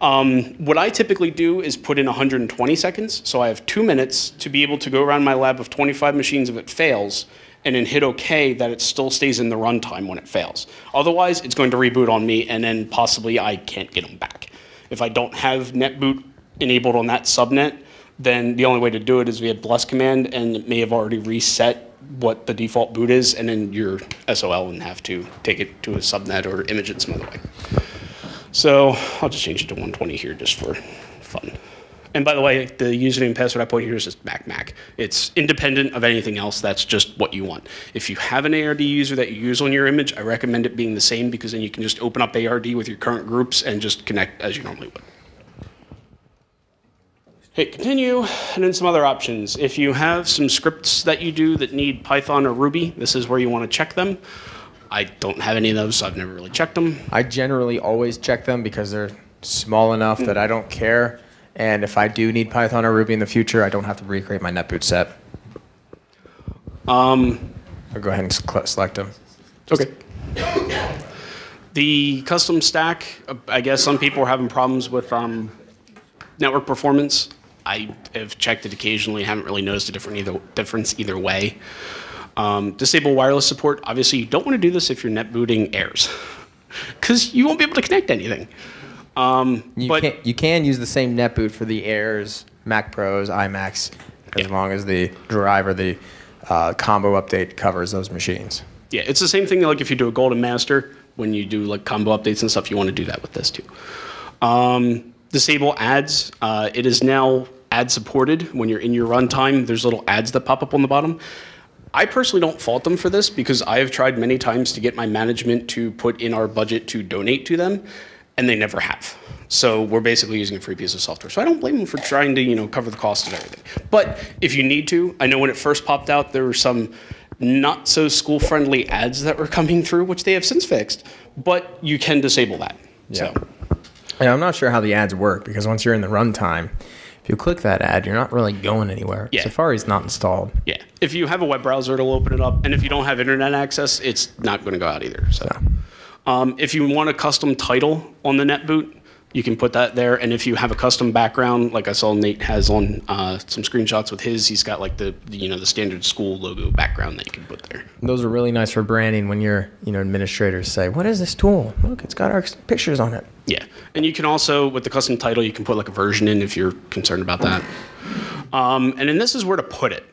um, what I typically do is put in one hundred twenty seconds. So I have two minutes to be able to go around my lab of twenty-five machines if it fails, and then hit OK that it still stays in the runtime when it fails. Otherwise, it's going to reboot on me, and then possibly I can't get them back. If I don't have NetBoot enabled on that subnet, then the only way to do it is we had bless command, and it may have already reset what the default boot is, and then your S O L wouldn't have to take it to a subnet or image it some other way. So I'll just change it to one twenty here just for fun. And by the way, the username and password I put here is just Mac Mac. It's independent of anything else. That's just what you want. If you have an A R D user that you use on your image, I recommend it being the same, because then you can just open up A R D with your current groups and just connect as you normally would. Hit continue, and then some other options. If you have some scripts that you do that need Python or Ruby, this is where you want to check them. I don't have any of those, so I've never really checked them. I generally always check them because they're small enough mm. that I don't care. And if I do need Python or Ruby in the future, I don't have to recreate my NetBoot set. Um, I'll go ahead and select them. Okay. The custom stack, I guess some people are having problems with um, network performance. I have checked it occasionally, haven't really noticed a different either, difference either way. Um, disable wireless support. Obviously, you don't want to do this if you're netbooting airs, because you won't be able to connect anything. Um, you, but can, you can use the same NetBoot for the airs, Mac Pros, iMacs, as yeah. long as the driver, the uh, combo update covers those machines. Yeah, it's the same thing like if you do a Golden Master, when you do like combo updates and stuff, you want to do that with this too. Um, Disable ads. Uh, it is now ad supported. When you're in your runtime, there's little ads that pop up on the bottom. I personally don't fault them for this, because I have tried many times to get my management to put in our budget to donate to them, and they never have. So we're basically using a free piece of software. So I don't blame them for trying to, you know, cover the cost of everything. But if you need to, I know when it first popped out, there were some not so school-friendly ads that were coming through, which they have since fixed. But you can disable that. Yeah. So. And I'm not sure how the ads work, because once you're in the runtime, if you click that ad, you're not really going anywhere. Yeah. Safari's not installed. Yeah. If you have a web browser, it'll open it up. And if you don't have internet access, it's not going to go out either. So, no. um, if you want a custom title on the NetBoot, you can put that there. And if you have a custom background, like I saw Nate has on uh, some screenshots with his, he's got like the you know the standard school logo background that you can put there. And those are really nice for branding when your you know administrators say, "What is this tool? Look, it's got our pictures on it." Yeah, and you can also, with the custom title, you can put like a version in if you're concerned about that. Um, and then this is where to put it.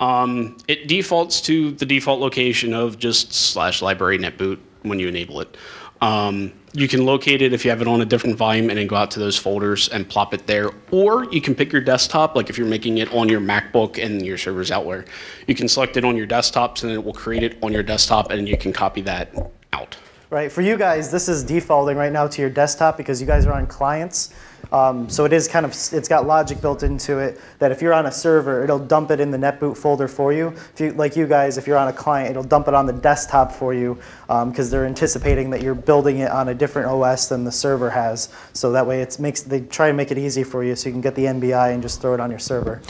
Um, it defaults to the default location of just slash library netboot when you enable it. Um, you can locate it if you have it on a different volume, and then go out to those folders and plop it there. Or you can pick your desktop, like if you're making it on your MacBook and your server's outware. You can select it on your desktop, so then it will create it on your desktop, and you can copy that out. Right, for you guys, this is defaulting right now to your desktop because you guys are on clients. Um, so it is kind of, it's got logic built into it that if you're on a server, it'll dump it in the NetBoot folder for you. If you like you guys, if you're on a client, it'll dump it on the desktop for you, because um, they're anticipating that you're building it on a different O S than the server has. So that way it makes, they try and make it easy for you so you can get the N B I and just throw it on your server.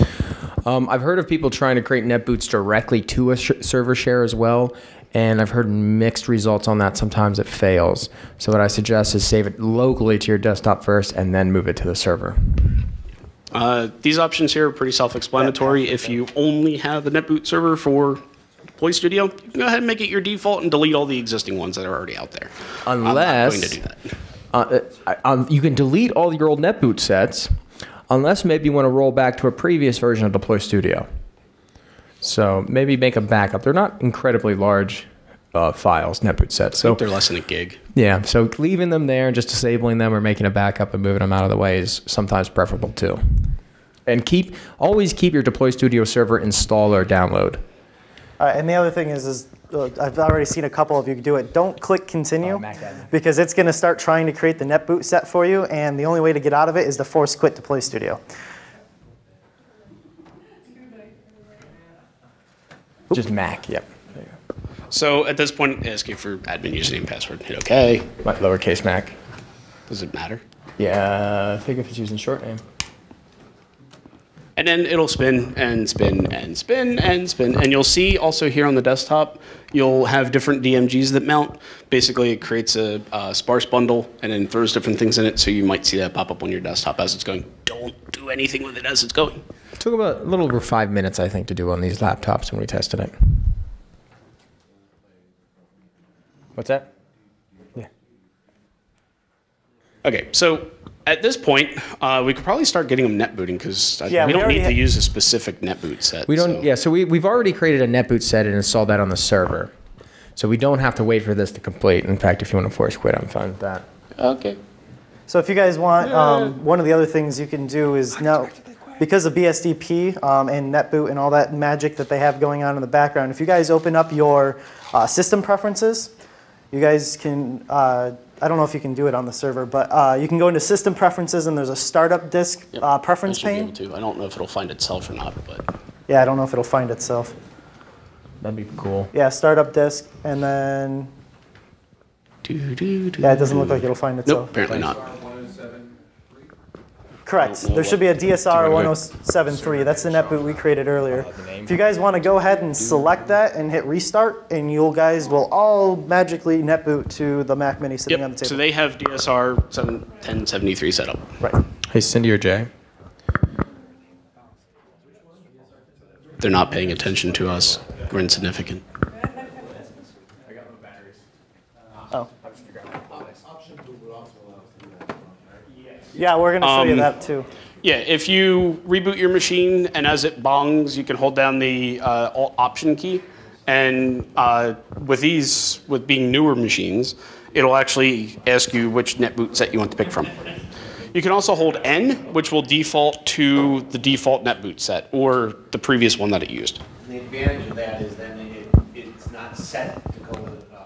Um, I've heard of people trying to create NetBoots directly to a sh server share as well. And I've heard mixed results on that. Sometimes it fails. So what I suggest is save it locally to your desktop first and then move it to the server. Uh, these options here are pretty self-explanatory. If you only have the NetBoot server for DeployStudio, you can go ahead and make it your default and delete all the existing ones that are already out there. Unless I'm not going to do that. Uh, um, you can delete all your old NetBoot sets, unless maybe you want to roll back to a previous version of DeployStudio. So maybe make a backup. They're not incredibly large uh, files, NetBoot sets. So I think they're less than a gig. Yeah, so leaving them there and just disabling them or making a backup and moving them out of the way is sometimes preferable too. And keep always keep your DeployStudio server install or download. Uh, and the other thing is, is uh, I've already seen a couple of you do it. Don't click continue, oh, because it's going to start trying to create the NetBoot set for you, and the only way to get out of it is to force quit DeployStudio. Just Mac, yep. There you go. So at this point, ask you for admin username and password. Hit OK. What, lowercase Mac? Does it matter? Yeah, I think if it's using short name. And then it'll spin and spin and spin and spin. And you'll see also here on the desktop, you'll have different D M Gs that mount. Basically, it creates a, a sparse bundle and then throws different things in it. So you might see that pop up on your desktop as it's going. Don't do anything with it as it's going. It took about a little over five minutes, I think, to do on these laptops when we tested it. What's that? Yeah. OK, so At this point, uh, we could probably start getting them netbooting because yeah, we, we don't need to use a specific netboot set. We don't. So. Yeah, so we, we've already created a netboot set and installed that on the server. So we don't have to wait for this to complete. In fact, if you want to force quit, I'm fine with that. Okay. So if you guys want, yeah. um, one of the other things you can do is now, because of B S D P um, and NetBoot and all that magic that they have going on in the background, if you guys open up your uh, system preferences, you guys can, uh, I don't know if you can do it on the server, but uh, you can go into System Preferences, and there's a Startup Disk yep. uh, Preference pane. Too. I don't know if it'll find itself or not, but yeah, I don't know if it'll find itself. That'd be cool. Yeah, Startup Disk, and then do, do, do, yeah, it doesn't look like it'll find itself. Nope, apparently not. Correct. There should be a D S R one oh seven point three. That's the NetBoot we created earlier. If you guys want to go ahead and select that and hit restart, and you guys will all magically NetBoot to the Mac mini sitting yep. on the table. So they have D S R seven ten seventy-three set up. Right. Hey, Cindy or Jay? They're not paying attention to us. We're insignificant. Oh. Yeah, we're going to show um, you that too. Yeah, if you reboot your machine and as it bongs, you can hold down the uh, Alt Option key. And uh, with these, with being newer machines, it'll actually ask you which NetBoot set you want to pick from. You can also hold N, which will default to the default NetBoot set or the previous one that it used. And the advantage of that is then it, it's not set to go with uh, to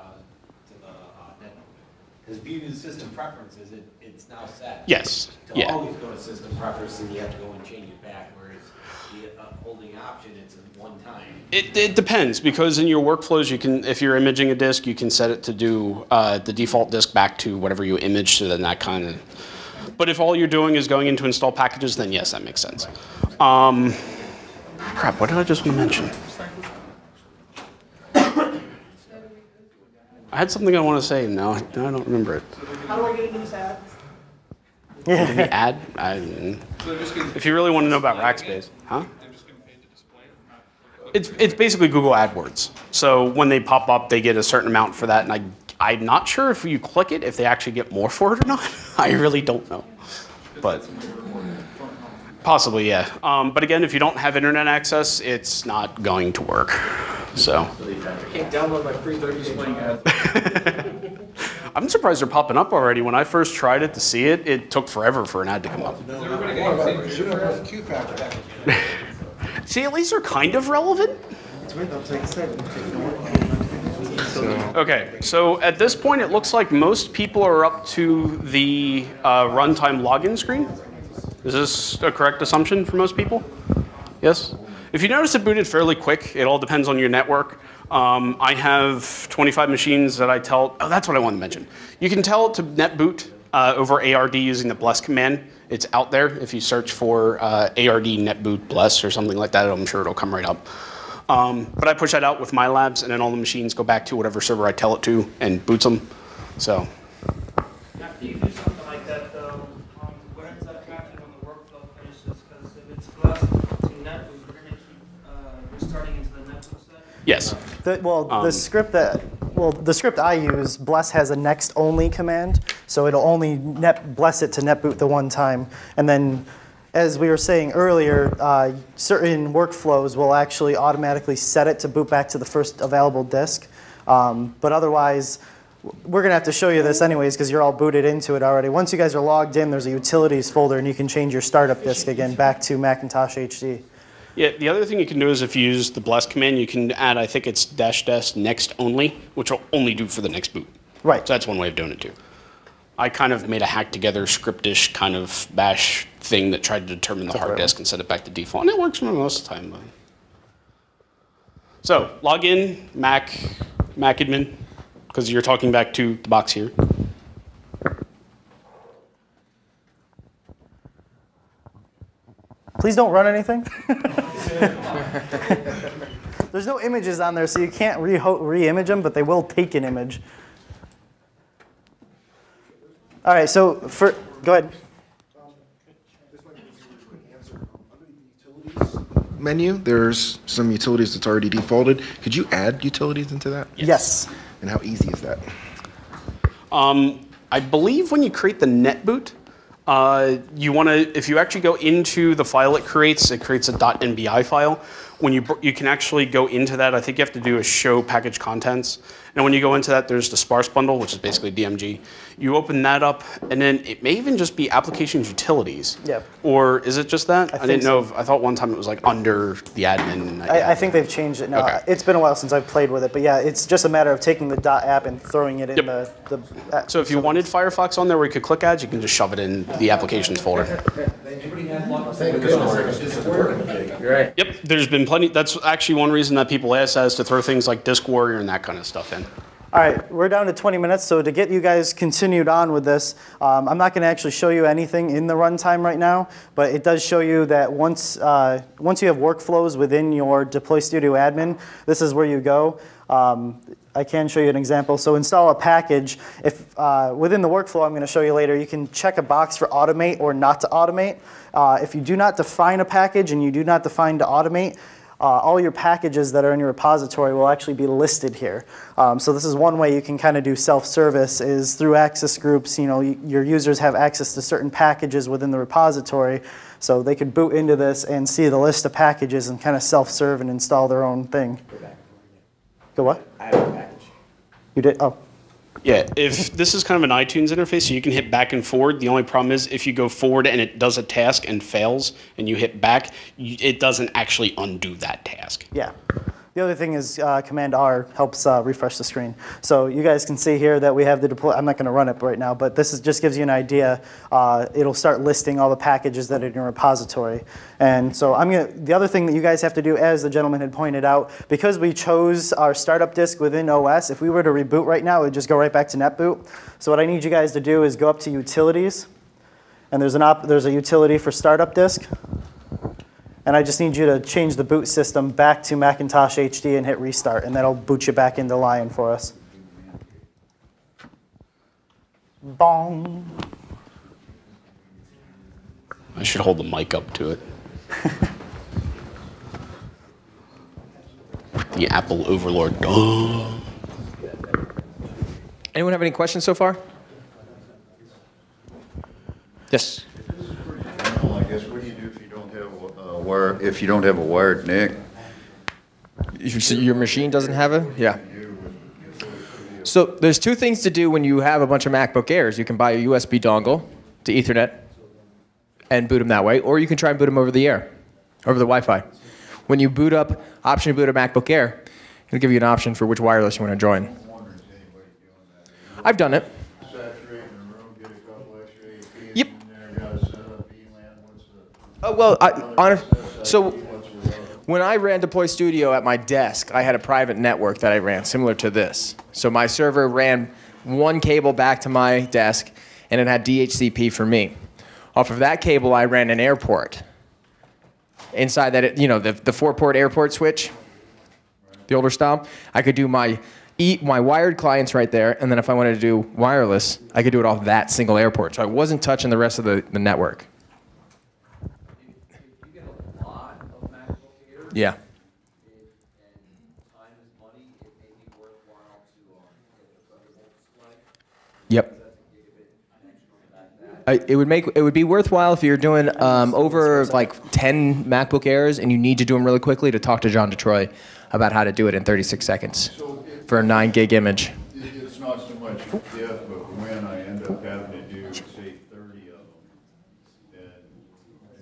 the uh, NetBoot. Because view the system preferences, it it's now set. Yes. To yeah. always go to system preferences, and you have to go and change it back, whereas the uh, holding option, it's a one time. It, it depends, because in your workflows, you can, if you're imaging a disk, you can set it to do uh, the default disk back to whatever you image, so then that kind of. But if all you're doing is going in to install packages, then yes, that makes sense. Um, crap, what did I just want to mention? I had something I want to say, and now I don't remember it. How do I get into this ad? Yeah. Did we add? I mean, so if you really want to know about Rackspace, huh? It's it's basically Google AdWords. So when they pop up, they get a certain amount for that, and I I'm not sure if you click it if they actually get more for it or not. I really don't know, but possibly yeah. Um, but again, if you don't have internet access, it's not going to work. So. I can't download my free thirty-day ad. I'm surprised they're popping up already. When I first tried it to see it, it took forever for an ad to come up. See, at least they're kind of relevant. Okay, so at this point, it looks like most people are up to the uh, runtime login screen. Is this a correct assumption for most people? Yes? If you notice, it booted fairly quick. It all depends on your network. Um, I have twenty-five machines that I tell, oh, that's what I wanted to mention. You can tell it to netboot uh, over A R D using the bless command. It's out there. If you search for uh, A R D netboot bless or something like that, I'm sure it'll come right up. Um, but I push that out with my labs, and then all the machines go back to whatever server I tell it to and boots them. So. After you do something like that, though, um, what ends up happening when the workflow finishes? Because if it's blessed to netboot, we're going to keep uh, restarting into the netboot set? Yes. The, well, um, the script that well, the script I use, bless has a next only command, so it'll only net bless it to netboot the one time, and then, as we were saying earlier, uh, certain workflows will actually automatically set it to boot back to the first available disk, um, but otherwise, we're going to have to show you this anyways because you're all booted into it already. Once you guys are logged in, there's a utilities folder, and you can change your startup disk again back to Macintosh H D. Yeah, the other thing you can do is if you use the bless command, you can add, I think it's dash dash next only, which will only do for the next boot. Right. So that's one way of doing it too. I kind of made a hack together scriptish kind of bash thing that tried to determine the hard disk and set it back to default. And it works for most of the time. So login, Mac, Mac admin, because you're talking back to the box here. Please don't run anything. There's no images on there, so you can't re-image them, but they will take an image. All right, so for, go ahead. Menu, there's some utilities that's already defaulted. Could you add utilities into that? Yes. Yes. And how easy is that? Um, I believe when you create the NetBoot, Uh, you want to, if you actually go into the file it creates, it creates a .nbi file. When you you can actually go into that, I think you have to do a show package contents. And when you go into that, there's the sparse bundle, which is basically D M G. You open that up, and then it may even just be applications utilities. Yep. Or is it just that? I, I didn't so. know. If, I thought one time it was like under the admin. I, yeah. I think they've changed it now. Okay. It's been a while since I've played with it, but yeah, it's just a matter of taking the .app and throwing it in yep. the, the app. So if you wanted Firefox on there where you could click ads, you can just shove it in the applications folder. Right. Yep. There's been plenty. That's actually one reason that people ask us to throw things like DiskWarrior and that kind of stuff in. All right, we're down to twenty minutes, so to get you guys continued on with this, um, I'm not going to actually show you anything in the runtime right now, but it does show you that once uh, once you have workflows within your DeployStudio admin, this is where you go. Um, I can show you an example. So install a package. If uh, within the workflow I'm going to show you later, you can check a box for automate or not to automate. Uh, if you do not define a package and you do not define to automate, Uh, all your packages that are in your repository will actually be listed here. Um, so this is one way you can kind of do self-service is through access groups. You know, your users have access to certain packages within the repository, so they could boot into this and see the list of packages and kind of self-serve and install their own thing. Go back. Go what? I have a package. You did? Oh. Yeah, if this is kind of an iTunes interface, so you can hit back and forward. The only problem is if you go forward and it does a task and fails and you hit back, it doesn't actually undo that task. Yeah. The other thing is uh, Command R helps uh, refresh the screen. So you guys can see here that we have the deploy. I'm not going to run it right now, but this is, just gives you an idea. Uh, it'll start listing all the packages that are in your repository. And so I'm gonna, the other thing that you guys have to do, as the gentleman had pointed out, because we chose our startup disk within O S, if we were to reboot right now, it would just go right back to NetBoot. So what I need you guys to do is go up to Utilities, and there's, an op there's a utility for startup disk. And I just need you to change the boot system back to Macintosh H D and hit restart, and that'll boot you back into Lion for us. Bong. I should hold the mic up to it. The Apple Overlord. Anyone have any questions so far? Yes. Where if you don't have a wired N I C, so your machine doesn't have it. Yeah. So there's two things to do when you have a bunch of MacBook Airs. You can buy a U S B dongle to Ethernet and boot them that way, or you can try and boot them over the air, over the Wi-Fi. When you boot up, option to boot a MacBook Air, it'll give you an option for which wireless you want to join. I've done it. Oh, well, I, honest, so when I ran DeployStudio at my desk, I had a private network that I ran similar to this. So my server ran one cable back to my desk, and it had D H C P for me. Off of that cable, I ran an airport. Inside that, it, you know, the, the four-port airport switch, the older style, I could do my, my wired clients right there, and then if I wanted to do wireless, I could do it off that single airport. So I wasn't touching the rest of the, the network. Yeah. Yep. I, it would make it would be worthwhile if you're doing um, over like ten MacBook Airs and you need to do them really quickly to talk to John Detroit about how to do it in thirty-six seconds for a nine gig image. It's not so much if, but when I end up having to do say thirty of them, then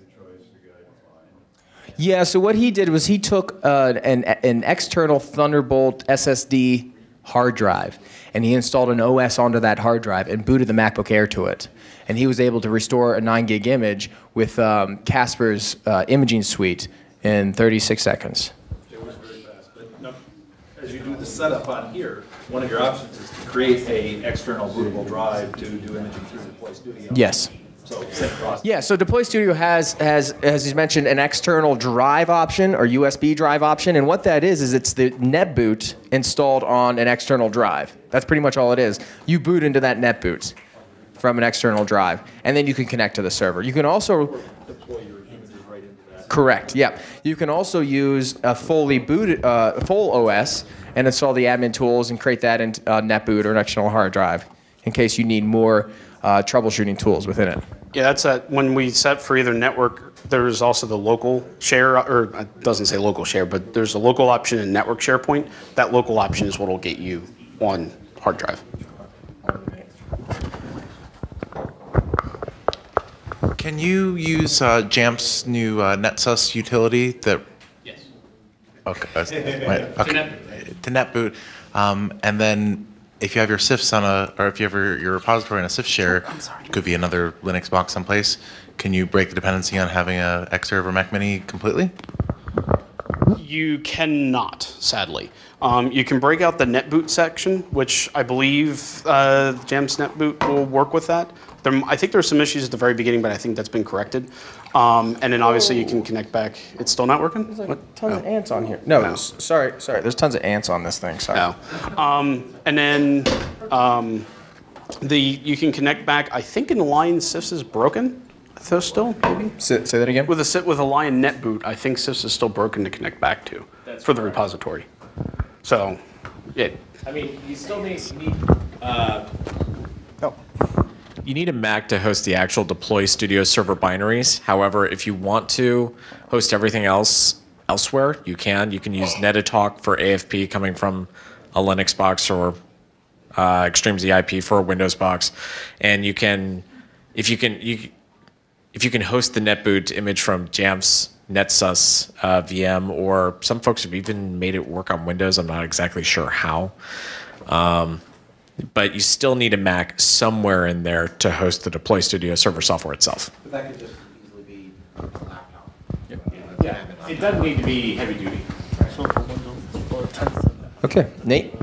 Detroit's the guy to find. Yeah, so what he did was he took uh, an, an external Thunderbolt S S D hard drive, and he installed an O S onto that hard drive and booted the MacBook Air to it. And he was able to restore a nine gig image with um, Casper's uh, imaging suite in thirty-six seconds. It was very fast, but no, as you do the setup on here, one of your options is to create an external bootable drive to do imaging through DeployStudio. Yes. So yeah, so DeployStudio has, has, as you mentioned, an external drive option or U S B drive option, and what that is is it's the NetBoot installed on an external drive. That's pretty much all it is. You boot into that NetBoot from an external drive, and then you can connect to the server. You can also deploy your images right into that. Correct. Yeah, you can also use a fully booted uh, full O S and install the admin tools and create that in uh, NetBoot or an external hard drive in case you need more uh, troubleshooting tools within it. Yeah, that's a, when we set for either network, there's also the local share, or it doesn't say local share, but there's a local option in network SharePoint. That local option is what will get you on hard drive. Can you use uh, J A M P's new uh, NetSus utility that? Yes. Okay. Right. Okay. To NetBoot, um, and then if you have your C I F S on a, or if you have your, your repository on a C I F S share, it could be another Linux box someplace. Can you break the dependency on having a X server Mac mini completely? You cannot, sadly. Um, you can break out the NetBoot section, which I believe uh, J A M P's NetBoot will work with that. There, I think there were some issues at the very beginning, but I think that's been corrected. Um, and then obviously you can connect back. It's still not working? There's like what? tons oh. of ants on here. No, no. sorry, sorry. There's tons of ants on this thing, sorry. No. Um, and then um, the you can connect back, I think in line C I F S is broken. So still, maybe? Say, say that again? With a, with a line NetBoot, I think C I F S is still broken to connect back to that's for correct. the repository. So, yeah. I mean, you still need, you need uh, oh. You need a Mac to host the actual DeployStudio server binaries. However, if you want to host everything else elsewhere, you can. You can use Netatalk for A F P coming from a Linux box, or uh, Extreme Z I P for a Windows box. And you can, if you can, you, if you can host the NetBoot image from J A M P's NetSus uh, V M, or some folks have even made it work on Windows. I'm not exactly sure how. Um, But you still need a Mac somewhere in there to host the DeployStudio server software itself. But that could just easily be a laptop. Yeah. Yeah. Yeah. It doesn't need to be heavy duty. Right. Okay, Nate?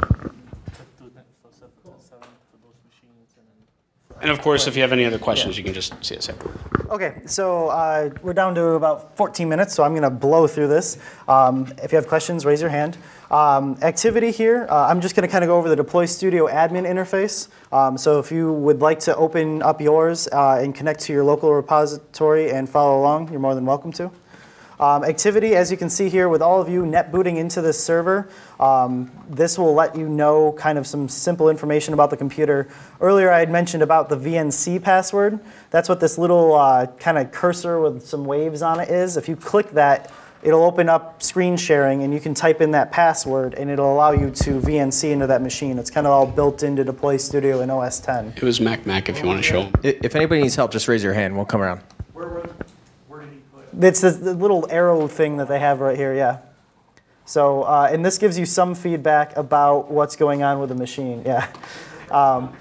And of course, if you have any other questions, yeah. you can just see us here. Okay, so uh, we're down to about fourteen minutes, so I'm going to blow through this. Um, if you have questions, raise your hand. Um, activity here, uh, I'm just going to kind of go over the DeployStudio admin interface. Um, so if you would like to open up yours uh, and connect to your local repository and follow along, you're more than welcome to. Um, activity, as you can see here, with all of you net booting into this server, um, this will let you know kind of some simple information about the computer. Earlier I had mentioned about the V N C password. That's what this little uh, kind of cursor with some waves on it is. If you click that, it'll open up screen sharing and you can type in that password and it'll allow you to V N C into that machine. It's kind of all built into DeployStudio and O S ten. It was Mac Mac if you want to show them. If anybody needs help, just raise your hand. We'll come around. It's the little arrow thing that they have right here, yeah. So, uh, and this gives you some feedback about what's going on with the machine, yeah. Um,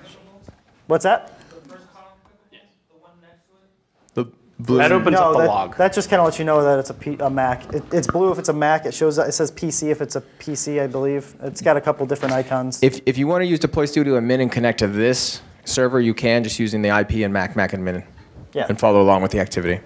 what's that? The first column, yes. The one next to it. The blue. That opens no, up the that, log. That just kind of lets you know that it's a, P, a Mac. It, it's blue if it's a Mac. It shows. It says P C if it's a P C, I believe. It's got a couple different icons. If if you want to use DeployStudio admin and connect to this server, you can just using the I P and Mac Mac admin, yeah, and follow along with the activity.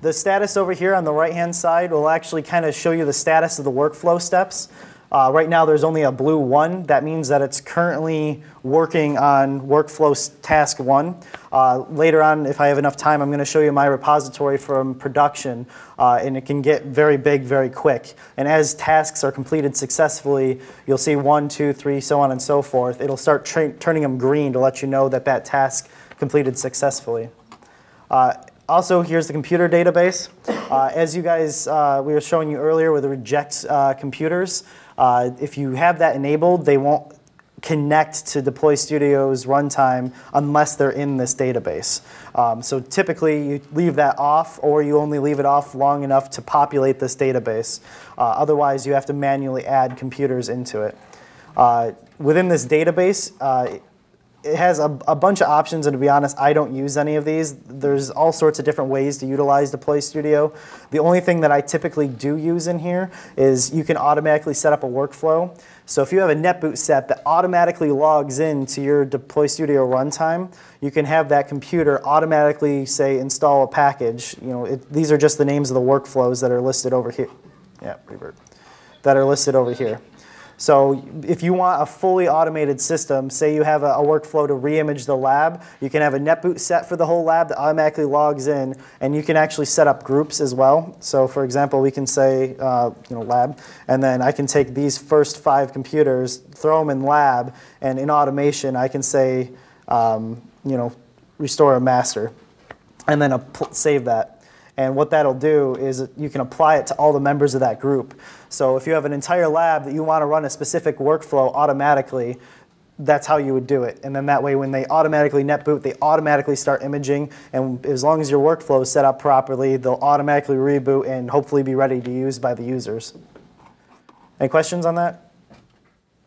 The status over here on the right-hand side will actually kind of show you the status of the workflow steps. Uh, right now there's only a blue one. That means that it's currently working on workflow task one. Uh, later on, if I have enough time, I'm going to show you my repository from production, uh, and it can get very big very quick. And as tasks are completed successfully, you'll see one, two, three, so on and so forth. It'll start turning them green to let you know that that task completed successfully. Uh, Also, here's the computer database. Uh, as you guys, uh, we were showing you earlier with the reject uh, computers, uh, if you have that enabled, they won't connect to DeployStudio's runtime unless they're in this database. Um, so typically, you leave that off, or you only leave it off long enough to populate this database. Uh, otherwise, you have to manually add computers into it. Uh, within this database, uh, it has a, a bunch of options, and to be honest, I don't use any of these. There's all sorts of different ways to utilize DeployStudio. The only thing that I typically do use in here is you can automatically set up a workflow. So if you have a NetBoot set that automatically logs in to your DeployStudio runtime, you can have that computer automatically, say, install a package. You know, it, these are just the names of the workflows that are listed over here. Yeah, revert. That are listed over here. So if you want a fully automated system, say you have a, a workflow to re-image the lab, you can have a NetBoot set for the whole lab that automatically logs in, and you can actually set up groups as well. So for example, we can say uh, you know, lab, and then I can take these first five computers, throw them in lab, and in automation I can say um, you know, restore a master, and then save that. And what that'll do is you can apply it to all the members of that group. So if you have an entire lab that you want to run a specific workflow automatically, that's how you would do it. And then that way when they automatically netboot, they automatically start imaging. And as long as your workflow is set up properly, they'll automatically reboot and hopefully be ready to use by the users. Any questions on that?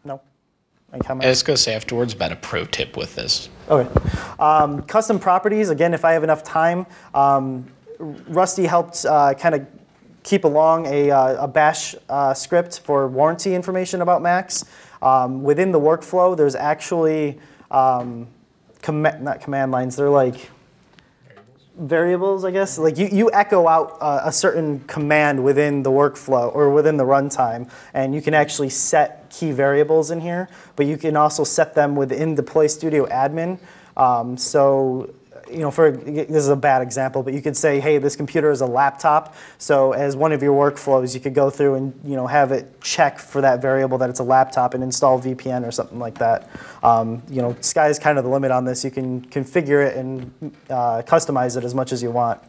No? Any comments? I was going to say afterwards about a pro tip with this. OK. Um, custom properties, again, if I have enough time, um, Rusty helped uh, kind of keep along a, uh, a bash uh, script for warranty information about Macs. Um, within the workflow, there's actually um, com not command lines. They're like variables, I guess. Like you, you echo out uh, a certain command within the workflow or within the runtime, and you can actually set key variables in here. But you can also set them within the DeployStudio admin. Um, so. You know, for this is a bad example, but you could say, hey, this computer is a laptop. So as one of your workflows, you could go through and you know have it check for that variable that it's a laptop and install V P N or something like that. Um, you know, sky is kind of the limit on this. You can configure it and uh, customize it as much as you want.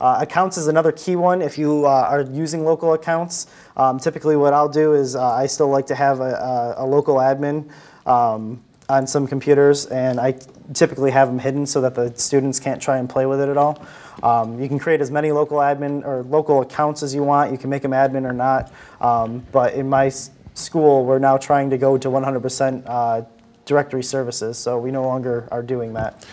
Uh, accounts is another key one. If you uh, are using local accounts, um, typically what I'll do is uh, I still like to have a, a, a local admin. Um, on some computers, and I typically have them hidden so that the students can't try and play with it at all. Um, you can create as many local admin or local accounts as you want. You can make them admin or not. Um, but in my school, we're now trying to go to one hundred percent uh, directory services, so we no longer are doing that.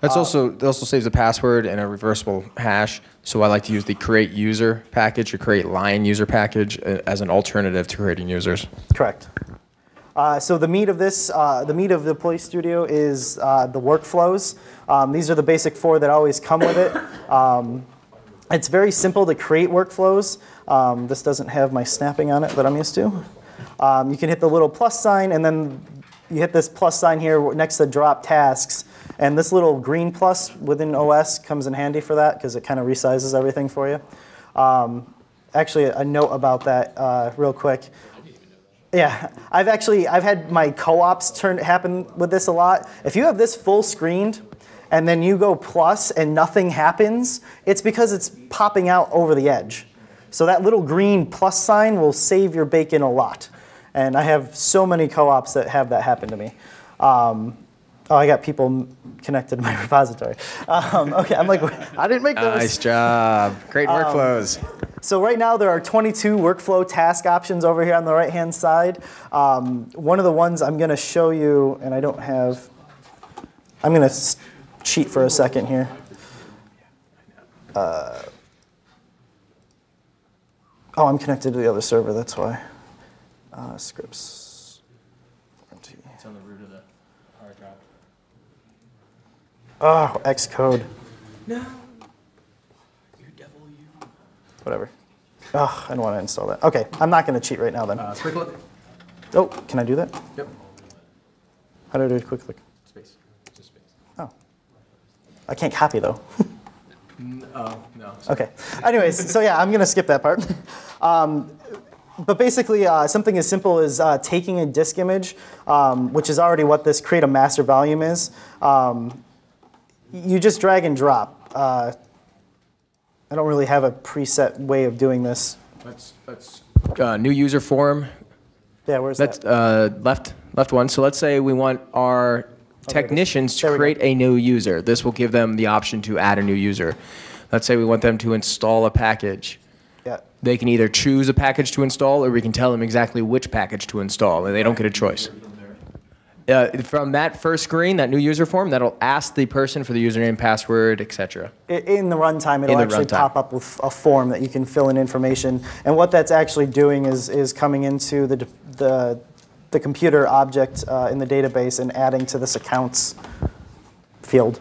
That's um, also, that also saves a password and a reversible hash, so I like to use the create user package or create lion user package as an alternative to creating users. Correct. Uh, so the meat of this, uh, the meat of the DeployStudio is uh, the workflows. Um, these are the basic four that always come with it. Um, it's very simple to create workflows. Um, this doesn't have my snapping on it that I'm used to. Um, you can hit the little plus sign, and then you hit this plus sign here next to drop tasks. And this little green plus within O S comes in handy for that, because it kind of resizes everything for you. Um, actually, a note about that uh, real quick. Yeah, I've actually, I've had my co-ops turn happen with this a lot. If you have this full screened and then you go plus and nothing happens, it's because it's popping out over the edge. So that little green plus sign will save your bacon a lot. And I have so many co-ops that have that happen to me. Um, oh, I got people connected to my repository. Um, okay, I'm like, I didn't make those. Nice job, great workflows. Um, So right now there are twenty-two workflow task options over here on the right-hand side. Um, one of the ones I'm going to show you, and I don't have, I'm going to cheat for a second here. Uh, oh, I'm connected to the other server, that's why. Uh, scripts. It's on the root of the hard drive. Oh, Xcode. No. Whatever. Oh, I don't want to install that. OK, I'm not going to cheat right now, then. Uh, quick look. Oh, can I do that? Yep. How do I do a quick look? Space. Just space. Oh. I can't copy, though. No. no OK. Anyways, so yeah, I'm going to skip that part. Um, but basically, uh, something as simple as uh, taking a disk image, um, which is already what this create a master volume is, um, you just drag and drop. Uh, I don't really have a preset way of doing this. That's, that's uh, new user form. Yeah, where's that's, that? Uh, left, left one. So let's say we want our technicians to create a new user. This will give them the option to add a new user. Let's say we want them to install a package. Yeah. They can either choose a package to install, or we can tell them exactly which package to install, and they don't get a choice. Uh, from that first screen, that new user form, that'll ask the person for the username, password, et cetera. In the runtime, it'll actually pop up with a form that you can fill in information. And what that's actually doing is is coming into the the, the computer object uh, in the database and adding to this accounts field.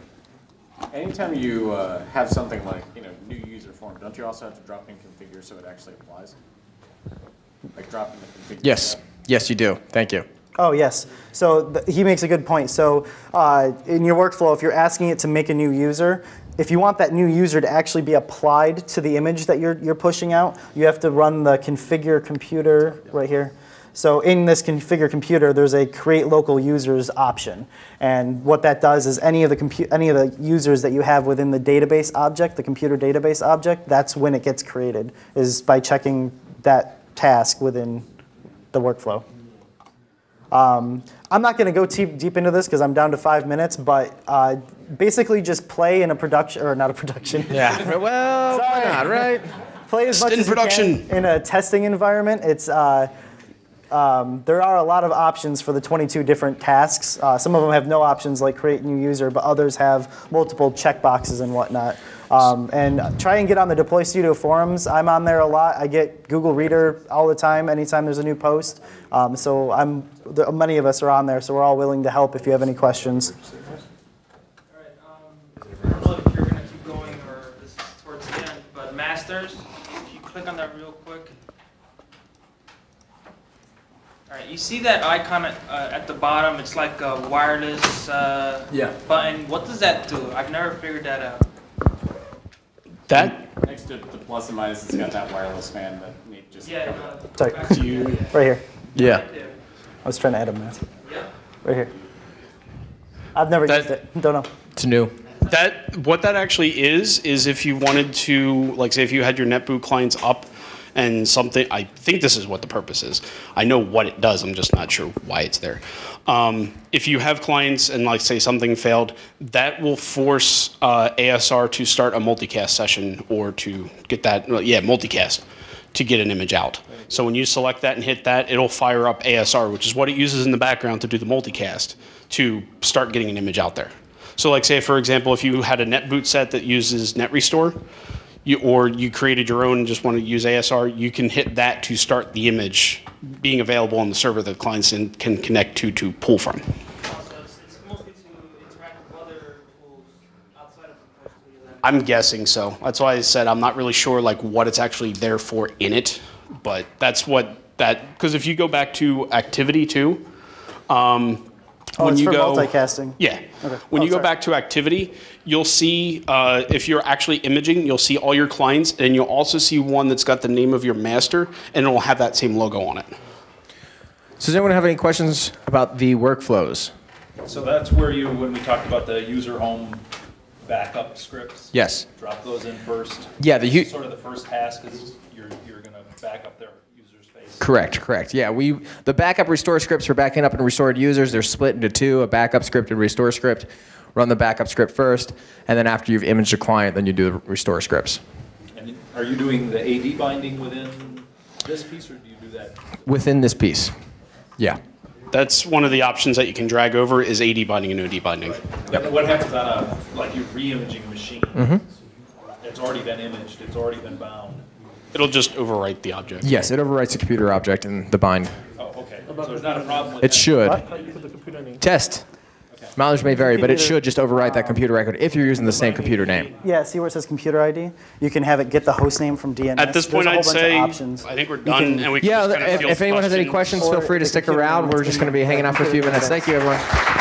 Anytime you uh, have something like you know new user form, don't you also have to drop in configure so it actually applies? Like drop in the configure. Yes, tab. Yes, you do. Thank you. Oh, yes. So th he makes a good point. So uh, in your workflow, if you're asking it to make a new user, if you want that new user to actually be applied to the image that you're, you're pushing out, you have to run the configure computer right here. So in this configure computer, there's a create local users option. And what that does is any of the any of the users that you have within the database object, the computer database object, that's when it gets created, is by checking that task within the workflow. Um, I'm not going to go deep into this because I'm down to five minutes, but uh, basically just play in a production, or not a production. Yeah, well, why not, right? Play as much in as production. You can in a testing environment. It's, uh, um, there are a lot of options for the twenty-two different tasks. Uh, some of them have no options like create new user, but others have multiple checkboxes and whatnot. Um, and try and get on the DeployStudio forums. I'm on there a lot. I get Google Reader all the time, anytime there's a new post. Um, so I'm, the, many of us are on there, so we're all willing to help if you have any questions. All right, um, I don't know if you're going to keep going or this is towards the end, but Masters, if you click on that real quick. All right, you see that icon at, uh, at the bottom? It's like a wireless uh, yeah. button. What does that do? I've never figured that out. That? Next to the plus and minus, it's got that wireless fan that Nate just yeah, covered. Uh, Do you? Right here. Yeah. Right there. I was trying to add a mask. Yeah. Right here. I've never that, used it. Don't know. It's new. That what that actually is is if you wanted to, like, say if you had your NetBoot clients up and something. I think this is what the purpose is. I know what it does. I'm just not sure why it's there. Um, if you have clients and, like, say something failed, that will force uh, A S R to start a multicast session or to get that, yeah, multicast to get an image out. So when you select that and hit that, it'll fire up A S R, which is what it uses in the background to do the multicast to start getting an image out there. So, like, say, for example, if you had a NetBoot set that uses NetRestore, you, or you created your own and just want to use A S R, you can hit that to start the image being available on the server that clients in, can connect to to pull from. Oh, so it's, it's mostly to interact with other tools outside of the DeployStudio. I'm guessing so. That's why I said I'm not really sure like what it's actually there for in it, but that's what that, because if you go back to activity too, um, Oh, when it's you for go, multicasting. Yeah. Okay. When oh, you go sorry. back to activity, you'll see, uh, if you're actually imaging, you'll see all your clients, and you'll also see one that's got the name of your master, and it'll have that same logo on it. So does anyone have any questions about the workflows? So that's where you, when we talked about the user home backup scripts, yes. drop those in first. Yeah. The sort of the first task is you're, you're going to back up their user space. Correct, correct. Yeah, we the backup restore scripts for backing up and restored users, they're split into two, a backup script and restore script. Run the backup script first, and then after you've imaged a client, then you do the restore scripts. And are you doing the A D binding within this piece, or do you do that? Within this piece, yeah. That's one of the options that you can drag over is A D binding and O D binding. Right. Yep. What happens on a, like your re-imaging machine, mm-hmm. it's already been imaged, it's already been bound. It'll just overwrite the object. Yes, it overwrites the computer object and the bind. Oh, okay. So there's not a problem with it that. It should. What? How do you put the computer name? Test. Okay. Mileage may vary, but it should just override that computer record if you're using the same computer name. Yeah, see where it says computer I D? You can have it get the host name from D N S. At this point, I'd say I think we're done. Can, and we can yeah, just if, if anyone has any questions, feel free to stick around. We're just going to be hanging out for a few minutes. Thank you, everyone.